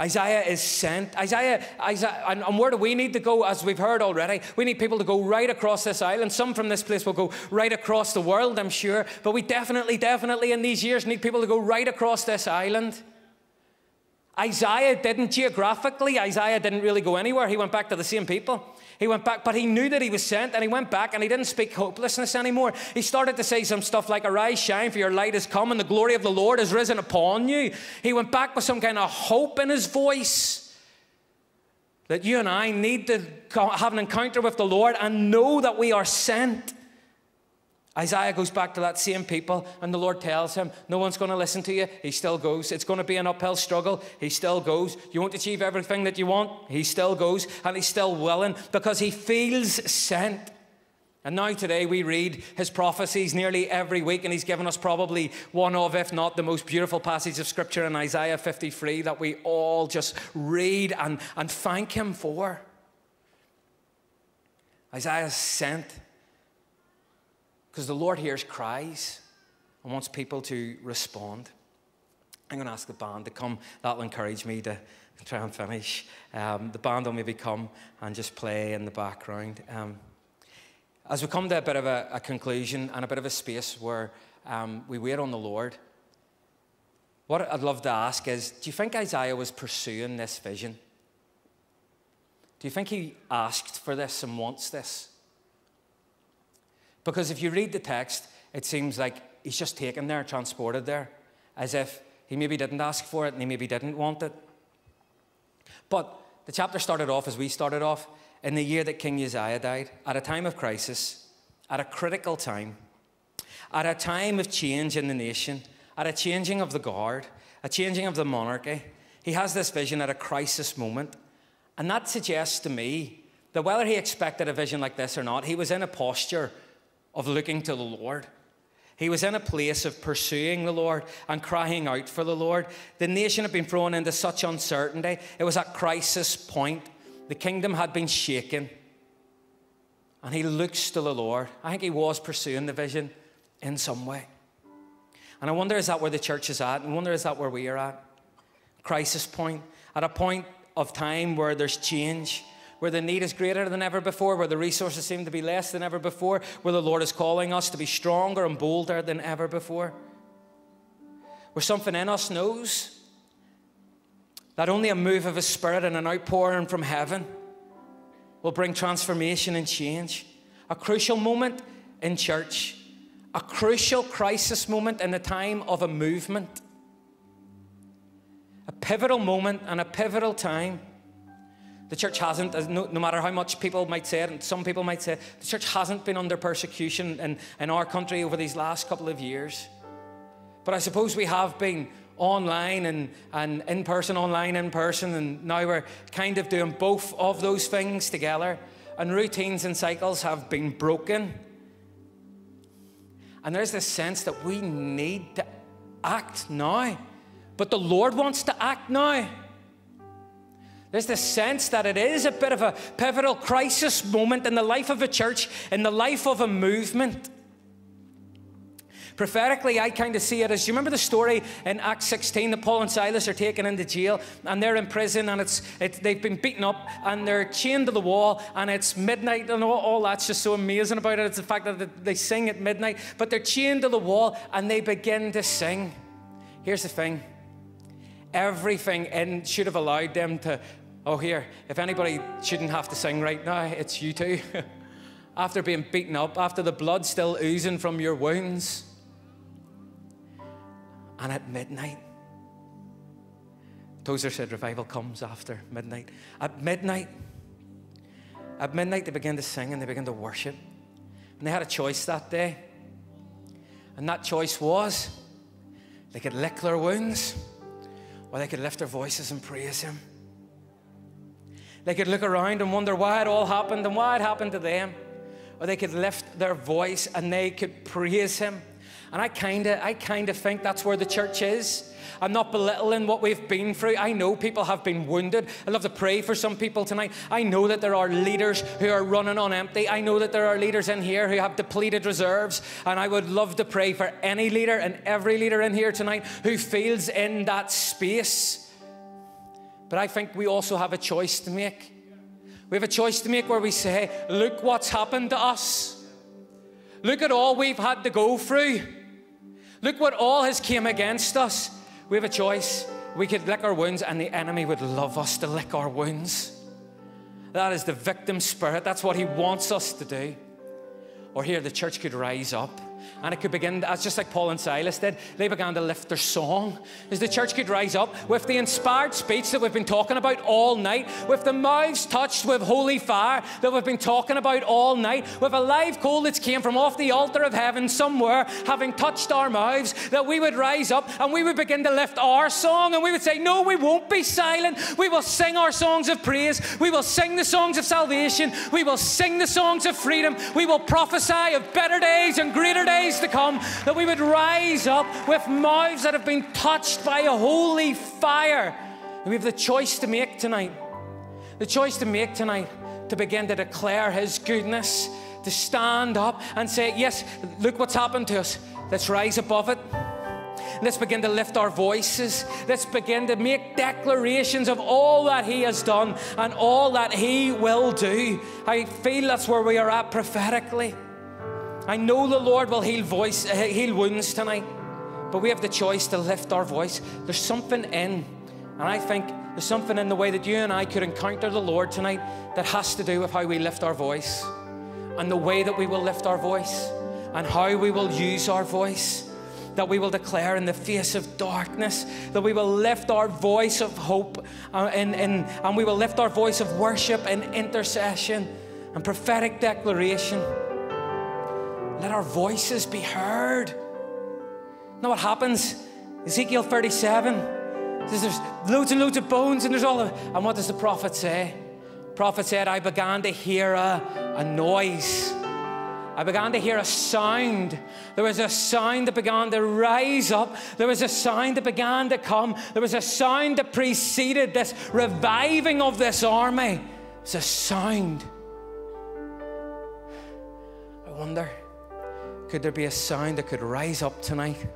Isaiah is sent. Isaiah, Isaiah, and, and where do we need to go? As we've heard already, we need people to go right across this island. Some from this place will go right across the world, I'm sure. But we definitely, definitely in these years need people to go right across this island. Isaiah didn't geographically, Isaiah didn't really go anywhere. He went back to the same people. He went back, but he knew that he was sent, and he went back, and he didn't speak hopelessness anymore. He started to say some stuff like, arise, shine, for your light has come, and the glory of the Lord has risen upon you. He went back with some kind of hope in his voice that you and I need to have an encounter with the Lord and know that we are sent. Isaiah goes back to that same people, and the Lord tells him, no one's going to listen to you. He still goes. It's going to be an uphill struggle. He still goes. You won't achieve everything that you want. He still goes, and he's still willing, because he feels sent. And now today we read his prophecies nearly every week, and he's given us probably one of, if not the most beautiful passage of Scripture in Isaiah fifty-three that we all just read and, and thank him for. Isaiah is sent because the Lord hears cries and wants people to respond. I'm going to ask the band to come. That'll encourage me to try and finish. Um, the band will maybe come and just play in the background. Um, as we come to a bit of a, a conclusion and a bit of a space where um, we wait on the Lord, what I'd love to ask is, do you think Isaiah was pursuing this vision? Do you think he asked for this and wants this? Because if you read the text, it seems like he's just taken there, transported there, as if he maybe didn't ask for it and he maybe didn't want it. But the chapter started off as we started off, in the year that King Uzziah died, at a time of crisis, at a critical time, at a time of change in the nation, at a changing of the guard, a changing of the monarchy. He has this vision at a crisis moment. And that suggests to me that whether he expected a vision like this or not, he was in a posture of looking to the Lord. He was in a place of pursuing the Lord and crying out for the Lord. The nation had been thrown into such uncertainty. It was at crisis point. The kingdom had been shaken. And he looks to the Lord. I think he was pursuing the vision in some way. And I wonder, is that where the church is at? And I wonder, is that where we are at? Crisis point. At a point of time where there's change, where the need is greater than ever before, where the resources seem to be less than ever before, where the Lord is calling us to be stronger and bolder than ever before, where something in us knows that only a move of His Spirit and an outpouring from heaven will bring transformation and change. A crucial moment in church, a crucial crisis moment in the time of a movement, a pivotal moment and a pivotal time. The church hasn't, no, no matter how much people might say it, and some people might say it, the church hasn't been under persecution in, in our country over these last couple of years. But I suppose we have been online and, and in person, online, in person, and now we're kind of doing both of those things together. And routines and cycles have been broken. And there's this sense that we need to act now. But the Lord wants to act now. There's this sense that it is a bit of a pivotal crisis moment in the life of a church, in the life of a movement. Prophetically, I kind of see it as, you remember the story in Acts sixteen that Paul and Silas are taken into jail and they're in prison and it's, it, they've been beaten up and they're chained to the wall and it's midnight and all, all that's just so amazing about it. It's the fact that they sing at midnight, but they're chained to the wall and they begin to sing. Here's the thing. Everything in should have allowed them to, oh, here, if anybody shouldn't have to sing right now, it's you two. After being beaten up, after the blood still oozing from your wounds. And at midnight, Tozer said revival comes after midnight. At midnight, at midnight they began to sing and they began to worship. And they had a choice that day. And that choice was they could lick their wounds or they could lift their voices and praise Him. They could look around and wonder why it all happened and why it happened to them. Or they could lift their voice and they could praise Him. And I kind of I kind of think that's where the church is. I'm not belittling what we've been through. I know people have been wounded. I'd love to pray for some people tonight. I know that there are leaders who are running on empty. I know that there are leaders in here who have depleted reserves. And I would love to pray for any leader and every leader in here tonight who feels in that space. But I think we also have a choice to make. We have a choice to make where we say, look what's happened to us. Look at all we've had to go through. Look what all has come against us. We have a choice. We could lick our wounds and the enemy would love us to lick our wounds. That is the victim spirit. That's what he wants us to do. Or here, the church could rise up. And it could begin, that's just like Paul and Silas did. They began to lift their song. As the church could rise up with the inspired speech that we've been talking about all night, with the mouths touched with holy fire that we've been talking about all night, with a live coal that came from off the altar of heaven somewhere, having touched our mouths, that we would rise up and we would begin to lift our song. And we would say, no, we won't be silent. We will sing our songs of praise. We will sing the songs of salvation. We will sing the songs of freedom. We will prophesy of better days and greater days. days to come, that we would rise up with mouths that have been touched by a holy fire. And we have the choice to make tonight. The choice to make tonight to begin to declare his goodness, to stand up and say, yes, look what's happened to us. Let's rise above it. Let's begin to lift our voices. Let's begin to make declarations of all that he has done and all that he will do. I feel that's where we are at prophetically. I know the Lord will heal, voice, heal wounds tonight, but we have the choice to lift our voice. There's something in, and I think there's something in the way that you and I could encounter the Lord tonight that has to do with how we lift our voice and the way that we will lift our voice and how we will use our voice, that we will declare in the face of darkness, that we will lift our voice of hope and, and, and we will lift our voice of worship and intercession and prophetic declaration. Let our voices be heard. You know what happens? Ezekiel thirty-seven says there's loads and loads of bones and there's all of, and what does the prophet say? The prophet said, I began to hear a, a noise. I began to hear a sound. There was a sound that began to rise up. There was a sound that began to come. There was a sound that preceded this reviving of this army. It's a sound. I wonder, could there be a sound that could rise up tonight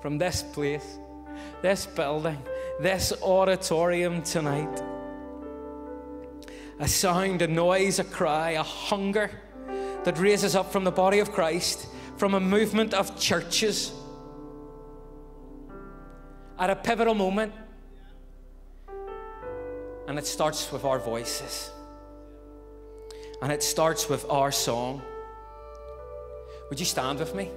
from this place, this building, this auditorium tonight? A sound, a noise, a cry, a hunger that raises up from the body of Christ, from a movement of churches at a pivotal moment. And it starts with our voices. And it starts with our song. Would you stand with me?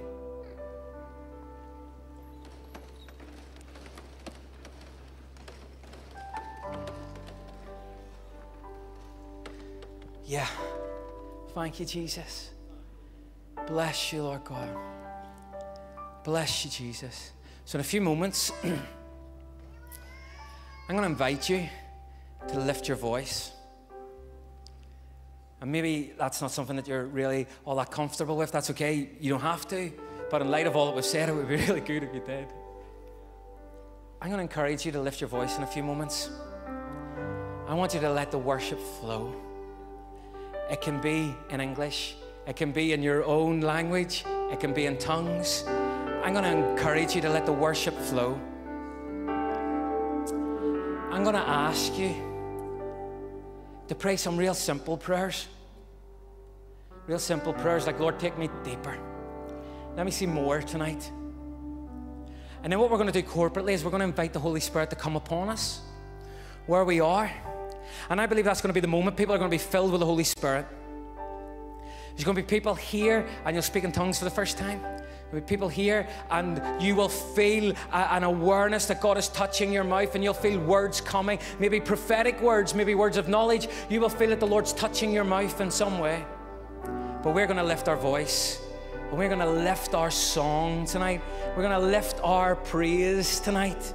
Yeah. Thank you, Jesus. Bless you, Lord God. Bless you, Jesus. So in a few moments, I'm going to invite you to lift your voice. And maybe that's not something that you're really all that comfortable with. That's okay. You don't have to. But in light of all that was said, it would be really good if you did. I'm going to encourage you to lift your voice in a few moments. I want you to let the worship flow. It can be in English. It can be in your own language. It can be in tongues. I'm going to encourage you to let the worship flow. I'm going to ask you to pray some real simple prayers. Real simple prayers like, Lord, take me deeper. Let me see more tonight. And then what we're going to do corporately is we're going to invite the Holy Spirit to come upon us where we are. And I believe that's going to be the moment. People are going to be filled with the Holy Spirit. There's going to be people here and you'll speak in tongues for the first time. There'll be people here and you will feel a, an awareness that God is touching your mouth, and you'll feel words coming, maybe prophetic words, maybe words of knowledge. You will feel that the Lord's touching your mouth in some way. But we're going to lift our voice. And we're going to lift our song tonight. We're going to lift our praise tonight.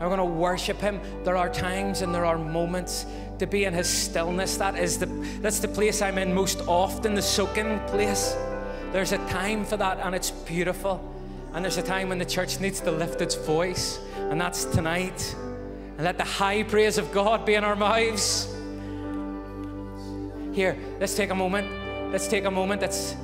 And we're going to worship him. There are times and there are moments to be in his stillness. That is the, that's the place I'm in most often, the soaking place. There's a time for that, and it's beautiful. And there's a time when the church needs to lift its voice, and that's tonight. And let the high praise of God be in our mouths. Here, let's take a moment. Let's take a moment. Let's,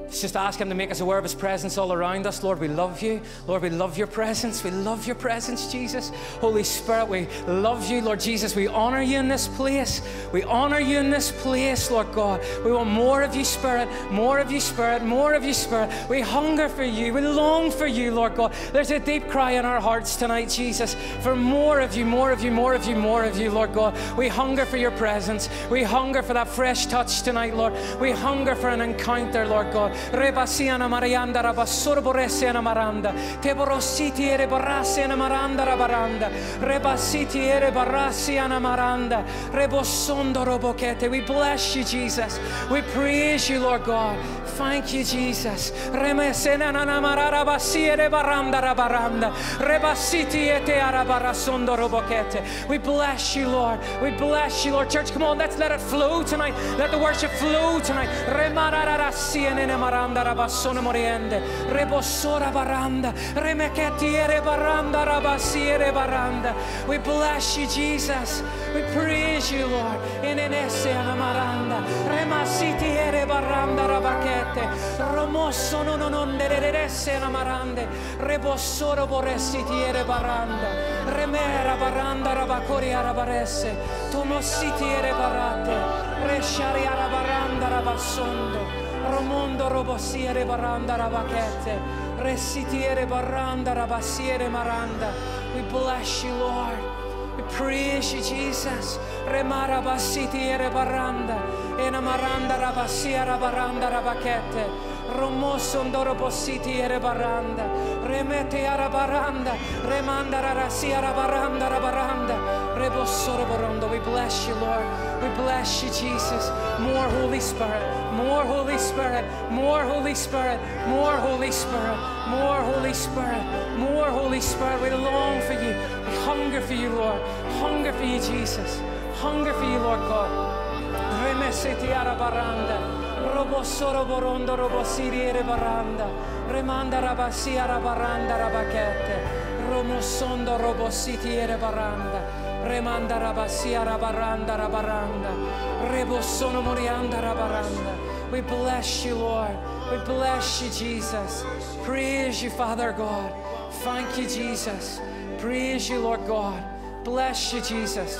let's just ask him to make us aware of his presence all around us. Lord, we love you. Lord, we love your presence. We love your presence, Jesus. Holy Spirit, we love you. Lord Jesus, we honor you in this place. We honor you in this place, Lord God. We want more of you, Spirit, more of you, Spirit, more of you, Spirit. We hunger for you. We long for you, Lord God. There's a deep cry in our hearts tonight, Jesus, for more of you, more of you, more of you, more of you, Lord God. We hunger for your presence. We hunger for that fresh touch tonight, Lord. We hunger for an encounter, Lord God. Rebasiana Marianda Rabasorboresiana Maranda Teborositi Ere Barasiana Maranda Rabaranda Rebasiti Ere Barasiana Maranda Rebosondo Robokete. We bless you, Jesus. We praise you, Lord God. Thank you, Jesus. Remesena Namarara Basiere Baranda Rabaranda Rebasiti Ete Arabarasondo Robokete. We bless you, Lord. We bless you, Lord. Church, come on, let's let it flow tonight. Let the worship flow tonight. Remarara Sienena Maranda Rabassone Moriende Rebosora Baranda Remeketiere Baranda Rabasiere Baranda. We bless you, Jesus. We praise praise you, Lord. Romondo robosiere baranda rabakete, resitiere baranda rabasiere maranda. We bless you, Lord. We praise you, Jesus. Remara basitiere baranda, enamaranda rabasiera baranda rabakete. Romosondoro positiere baranda, remete arabaranda, remanda rasiera baranda rabaranda, rebosoro borondo. We bless you, Lord. We bless you, Jesus. More Holy Spirit, more Holy Spirit, more Holy Spirit, more Holy Spirit, more Holy Spirit, more Holy Spirit. We long for you. We hunger for you, Lord. Hunger for you, Jesus. Hunger for you, Lord God. Remesetiara baranda. Robosoro borondo robosiriere baranda, remanda rabasia rabaranda rabakete, romosondo robositiere baranda, remanda rabasia rabaranda rabaranda, rebosono morianda rabaranda. We bless you, Lord. We bless you, Jesus. Praise you, Father God. Thank you, Jesus. Praise you, Lord God. Bless you, Jesus.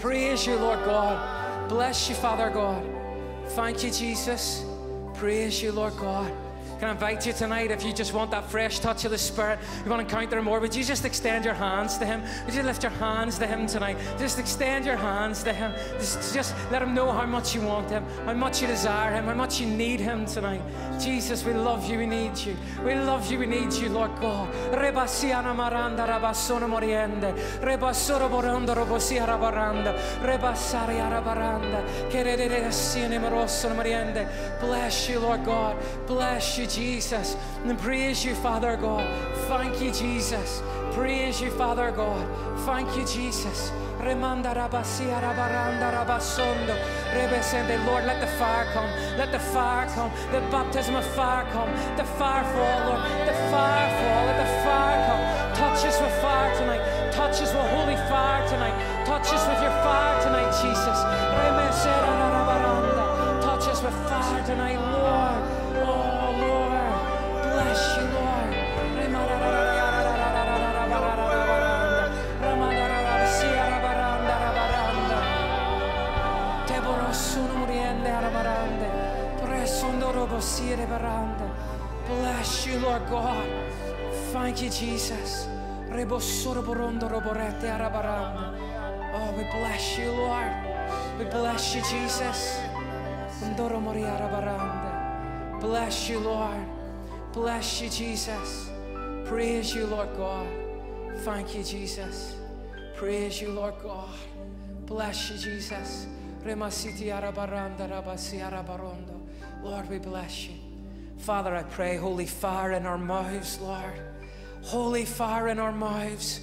Praise you, Lord God. Bless you, Father God. Thank you, Jesus. Praise you, Lord God. Can I invite you tonight, if you just want that fresh touch of the Spirit, you want to encounter Him more, would you just extend your hands to Him? Would you lift your hands to Him tonight? Just extend your hands to Him. Just, just let Him know how much you want Him, how much you desire Him, how much you need Him tonight. Jesus, we love you, we need you. We love you, we need you, Lord God. Rebasiana maranda, rabasono moriende, rebasoro borondo, robosia rabaranda, rebasaria rabaranda, kerereresiene morosono moriende. Bless you, Lord God. Bless you, Jesus. And praise you, Father God. Thank you, Jesus. Praise you, Father God. Thank you, Jesus. Remanda rabasia rabaranda rabasondo. Rebesende, Lord, let the fire come. Let the fire come. The baptism of fire come. The fire fall, Lord. The fire fall. Let the fire come. Touch us with fire tonight. Touch us with holy fire tonight. Touch us with your fire tonight, Jesus. Remesera rabaranda. Touch us with fire tonight, Lord. Oh, Lord. Bless you, Lord. Bless you, Lord God. Thank you, Jesus. Oh, we bless you, Lord. We bless you, Jesus. Bless you, Lord. Bless you, Jesus. Praise you, Lord God. Thank you, Jesus. Praise you, Lord God. Bless you, Jesus. Lord, we bless you. Father, I pray, holy fire in our mouths, Lord. Holy fire in our mouths.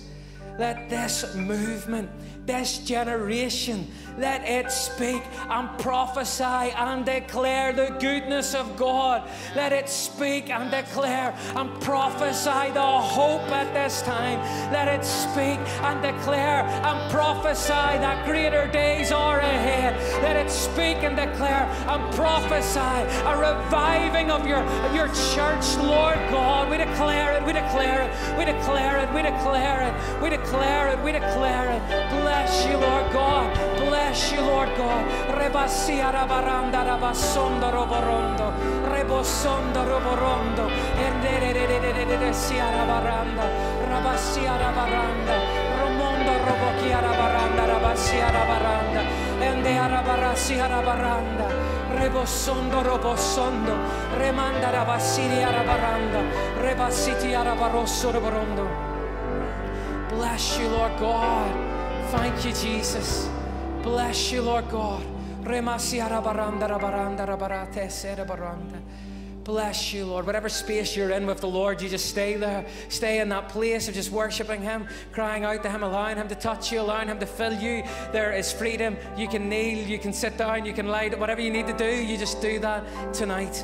Let this movement, this generation, let it speak and prophesy and declare the goodness of God. Let it speak and declare and prophesy the hope at this time. Let it speak and declare and prophesy that greater days are ahead. Let it speak and declare and prophesy a reviving of your, of your church, Lord God. We declare it, we declare it, we declare it, we declare it, we declare it, we declare it. Bless you, Lord God. Bless you, Lord God. Rebasia rabaranda rabasondo roborondo. Rebosondo roborondo. Erderererererererersia rabaranda. Rabasia rabaranda. Romondo robokia rabaranda. Rabasia rabaranda. Endea rabarasia rabaranda. Rebosondo robosondo. Remanda rabasiria rabaranda. Rebasitia rabarosso roborondo. Bless you, Lord God. Thank you, Jesus. Bless you, Lord God. Bless you, Lord. Whatever space you're in with the Lord, you just stay there. Stay in that place of just worshiping Him, crying out to Him, allowing Him to touch you, allowing Him to fill you. There is freedom. You can kneel, you can sit down, you can lie, whatever you need to do, you just do that tonight.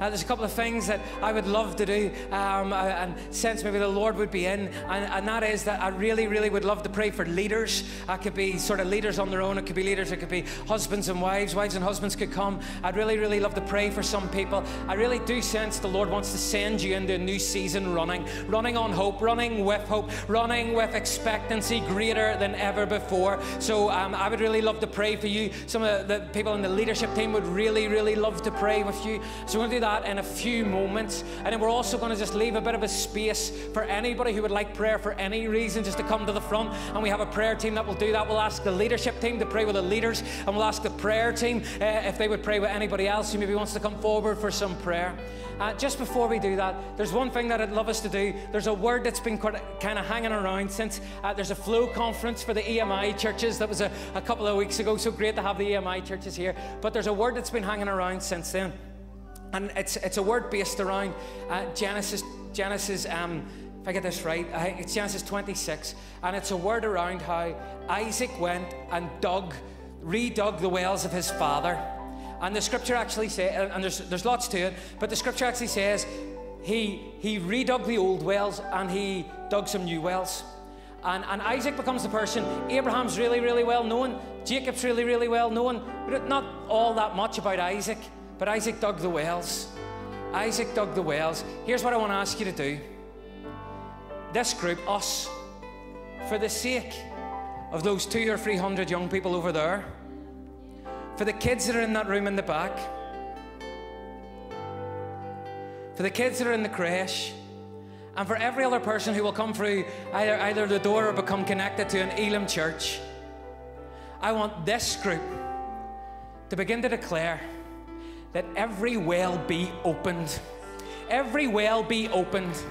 Uh, there's a couple of things that I would love to do um, and sense maybe the Lord would be in, and, and that is that I really, really would love to pray for leaders. I could be sort of leaders on their own. It could be leaders. It could be husbands and wives. Wives and husbands could come. I'd really, really love to pray for some people. I really do sense the Lord wants to send you into a new season running, running on hope, running with hope, running with expectancy greater than ever before. So um, I would really love to pray for you. Some of the people in the leadership team would really, really love to pray with you. So we're going to do that in a few moments. And then we're also going to just leave a bit of a space for anybody who would like prayer for any reason just to come to the front. And we have a prayer team that will do that. We'll ask the leadership team to pray with the leaders, and we'll ask the prayer team uh, if they would pray with anybody else who maybe wants to come forward for some prayer. Uh, just before we do that, there's one thing that I'd love us to do. There's a word that's been kind of hanging around since uh, there's a flow conference for the E M I churches that was a, a couple of weeks ago. So great to have the E M I churches here. But there's a word that's been hanging around since then, and it's it's a word based around uh, Genesis Genesis. Um, if I get this right, I, it's Genesis twenty-six, and it's a word around how Isaac went and dug, redug the wells of his father. And the scripture actually says, and there's, there's lots to it, but the scripture actually says he, he redug the old wells and he dug some new wells. And, and Isaac becomes the person. Abraham's really, really well known. Jacob's really, really well known. Not all that much about Isaac, but Isaac dug the wells. Isaac dug the wells. Here's what I want to ask you to do. This group, us, for the sake of those two or three hundred young people over there, for the kids that are in that room in the back, for the kids that are in the creche, and for every other person who will come through either, either the door or become connected to an Elim church, I want this group to begin to declare that every well be opened. Every well be opened.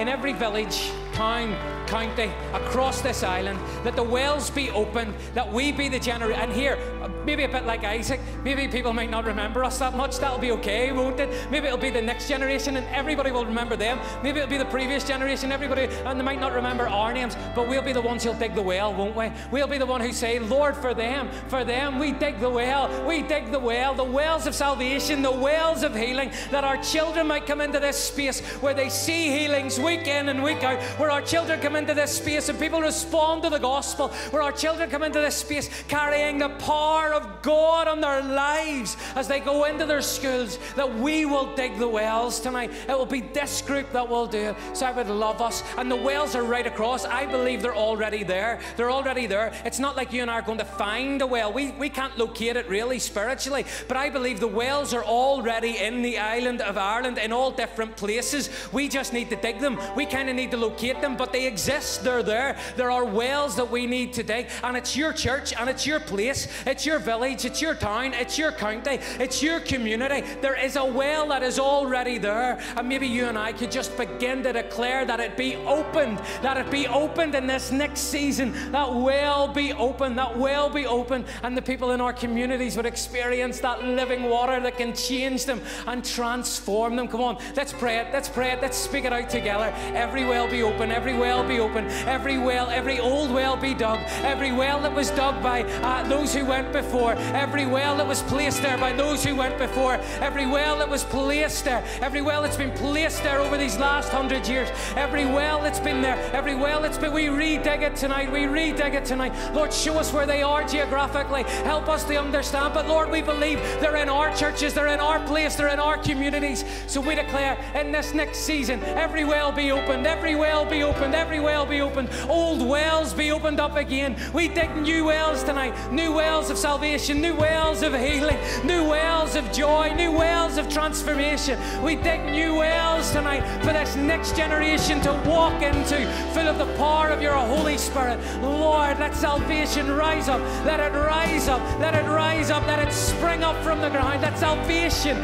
In every village, town, county, across this island, that the wells be opened, that we be the generation. And here, maybe a bit like Isaac, maybe people might not remember us that much. That'll be okay, won't it? Maybe it'll be the next generation and everybody will remember them. Maybe it'll be the previous generation, everybody, and they might not remember our names, but we'll be the ones who'll dig the well, won't we? We'll be the one who say, Lord, for them, for them, we dig the well, we dig the well, the wells of salvation, the wells of healing, that our children might come into this space where they see healings week in and week out, where our children come into this space and people respond to the gospel, where our children come into this space carrying the power of God on their lives as they go into their schools, that we will dig the wells tonight. It will be this group that will do it. So I would love us, and the wells are right across. I believe they're already there. They're already there. It's not like you and I are going to find a well. We, we can't locate it really spiritually, but I believe the wells are already in the island of Ireland in all different places. We just need to dig them. We kind of need to locate them, but they exist. They're there. There are wells that we need today, and it's your church, and it's your place, it's your village, it's your town, it's your county, it's your community. There is a well that is already there, and maybe you and I could just begin to declare that it be opened, that it be opened in this next season, that well be opened, that well be opened, and the people in our communities would experience that living water that can change them and transform them. Come on, let's pray it, let's pray it, let's speak it out together. Every well be open, every well be open, every well, every old well be dug, every well that was dug by uh, those who went before, every well that was placed there by those who went before, every well that was placed there, every well that's been placed there over these last hundred years, every well that's been there, every well that's been, we re-dig it tonight, we re-dig it tonight. Lord, show us where they are geographically, help us to understand, but Lord, we believe they're in our churches, they're in our place, they're in our communities. So we declare in this next season, every well be opened, every well be opened, every well be opened, old wells be opened up again. We dig new wells tonight, new wells of salvation, new wells of healing, new wells of joy, new wells of transformation. We dig new wells tonight for this next generation to walk into, full of the power of your Holy Spirit. Lord, let salvation rise up, let it rise up, let it rise up, let it spring up from the ground, let salvation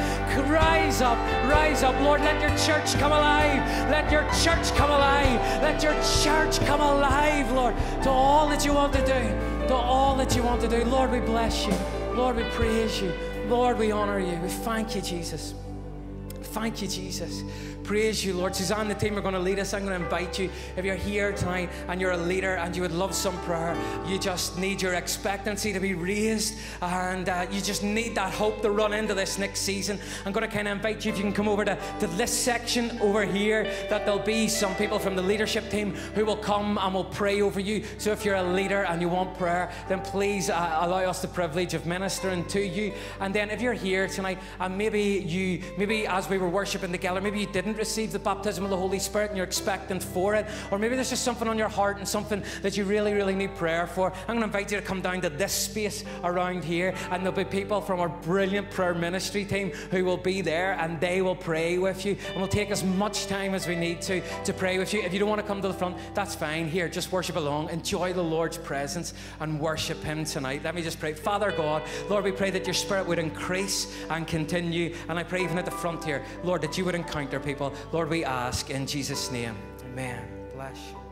rise up, rise up. Lord, let your church come alive, let your church come alive, let your church come alive, Lord, to all that you want to do, to all that you want to do. Lord, we bless you. Lord, we praise you. Lord, we honor you. We thank you, Jesus. Thank you, Jesus. Praise you, Lord. Suzanne, the team are going to lead us. I'm going to invite you, if you're here tonight and you're a leader and you would love some prayer, you just need your expectancy to be raised, and uh, you just need that hope to run into this next season. I'm going to kind of invite you, if you can come over to, to this section over here, that there'll be some people from the leadership team who will come and will pray over you. So if you're a leader and you want prayer, then please uh, allow us the privilege of ministering to you. And then if you're here tonight and maybe you, maybe as we were worshiping together, maybe you didn't receive the baptism of the Holy Spirit and you're expectant for it, or maybe there's just something on your heart and something that you really, really need prayer for, I'm going to invite you to come down to this space around here, and there'll be people from our brilliant prayer ministry team who will be there, and they will pray with you, and we'll take as much time as we need to to pray with you. If you don't want to come to the front, that's fine. Here, just worship along, enjoy the Lord's presence and worship him tonight. Let me just pray. Father God, Lord, we pray that your Spirit would increase and continue, and I pray even at the front here, Lord, that you would encounter people. Lord, we ask in Jesus' name. Amen. Bless you.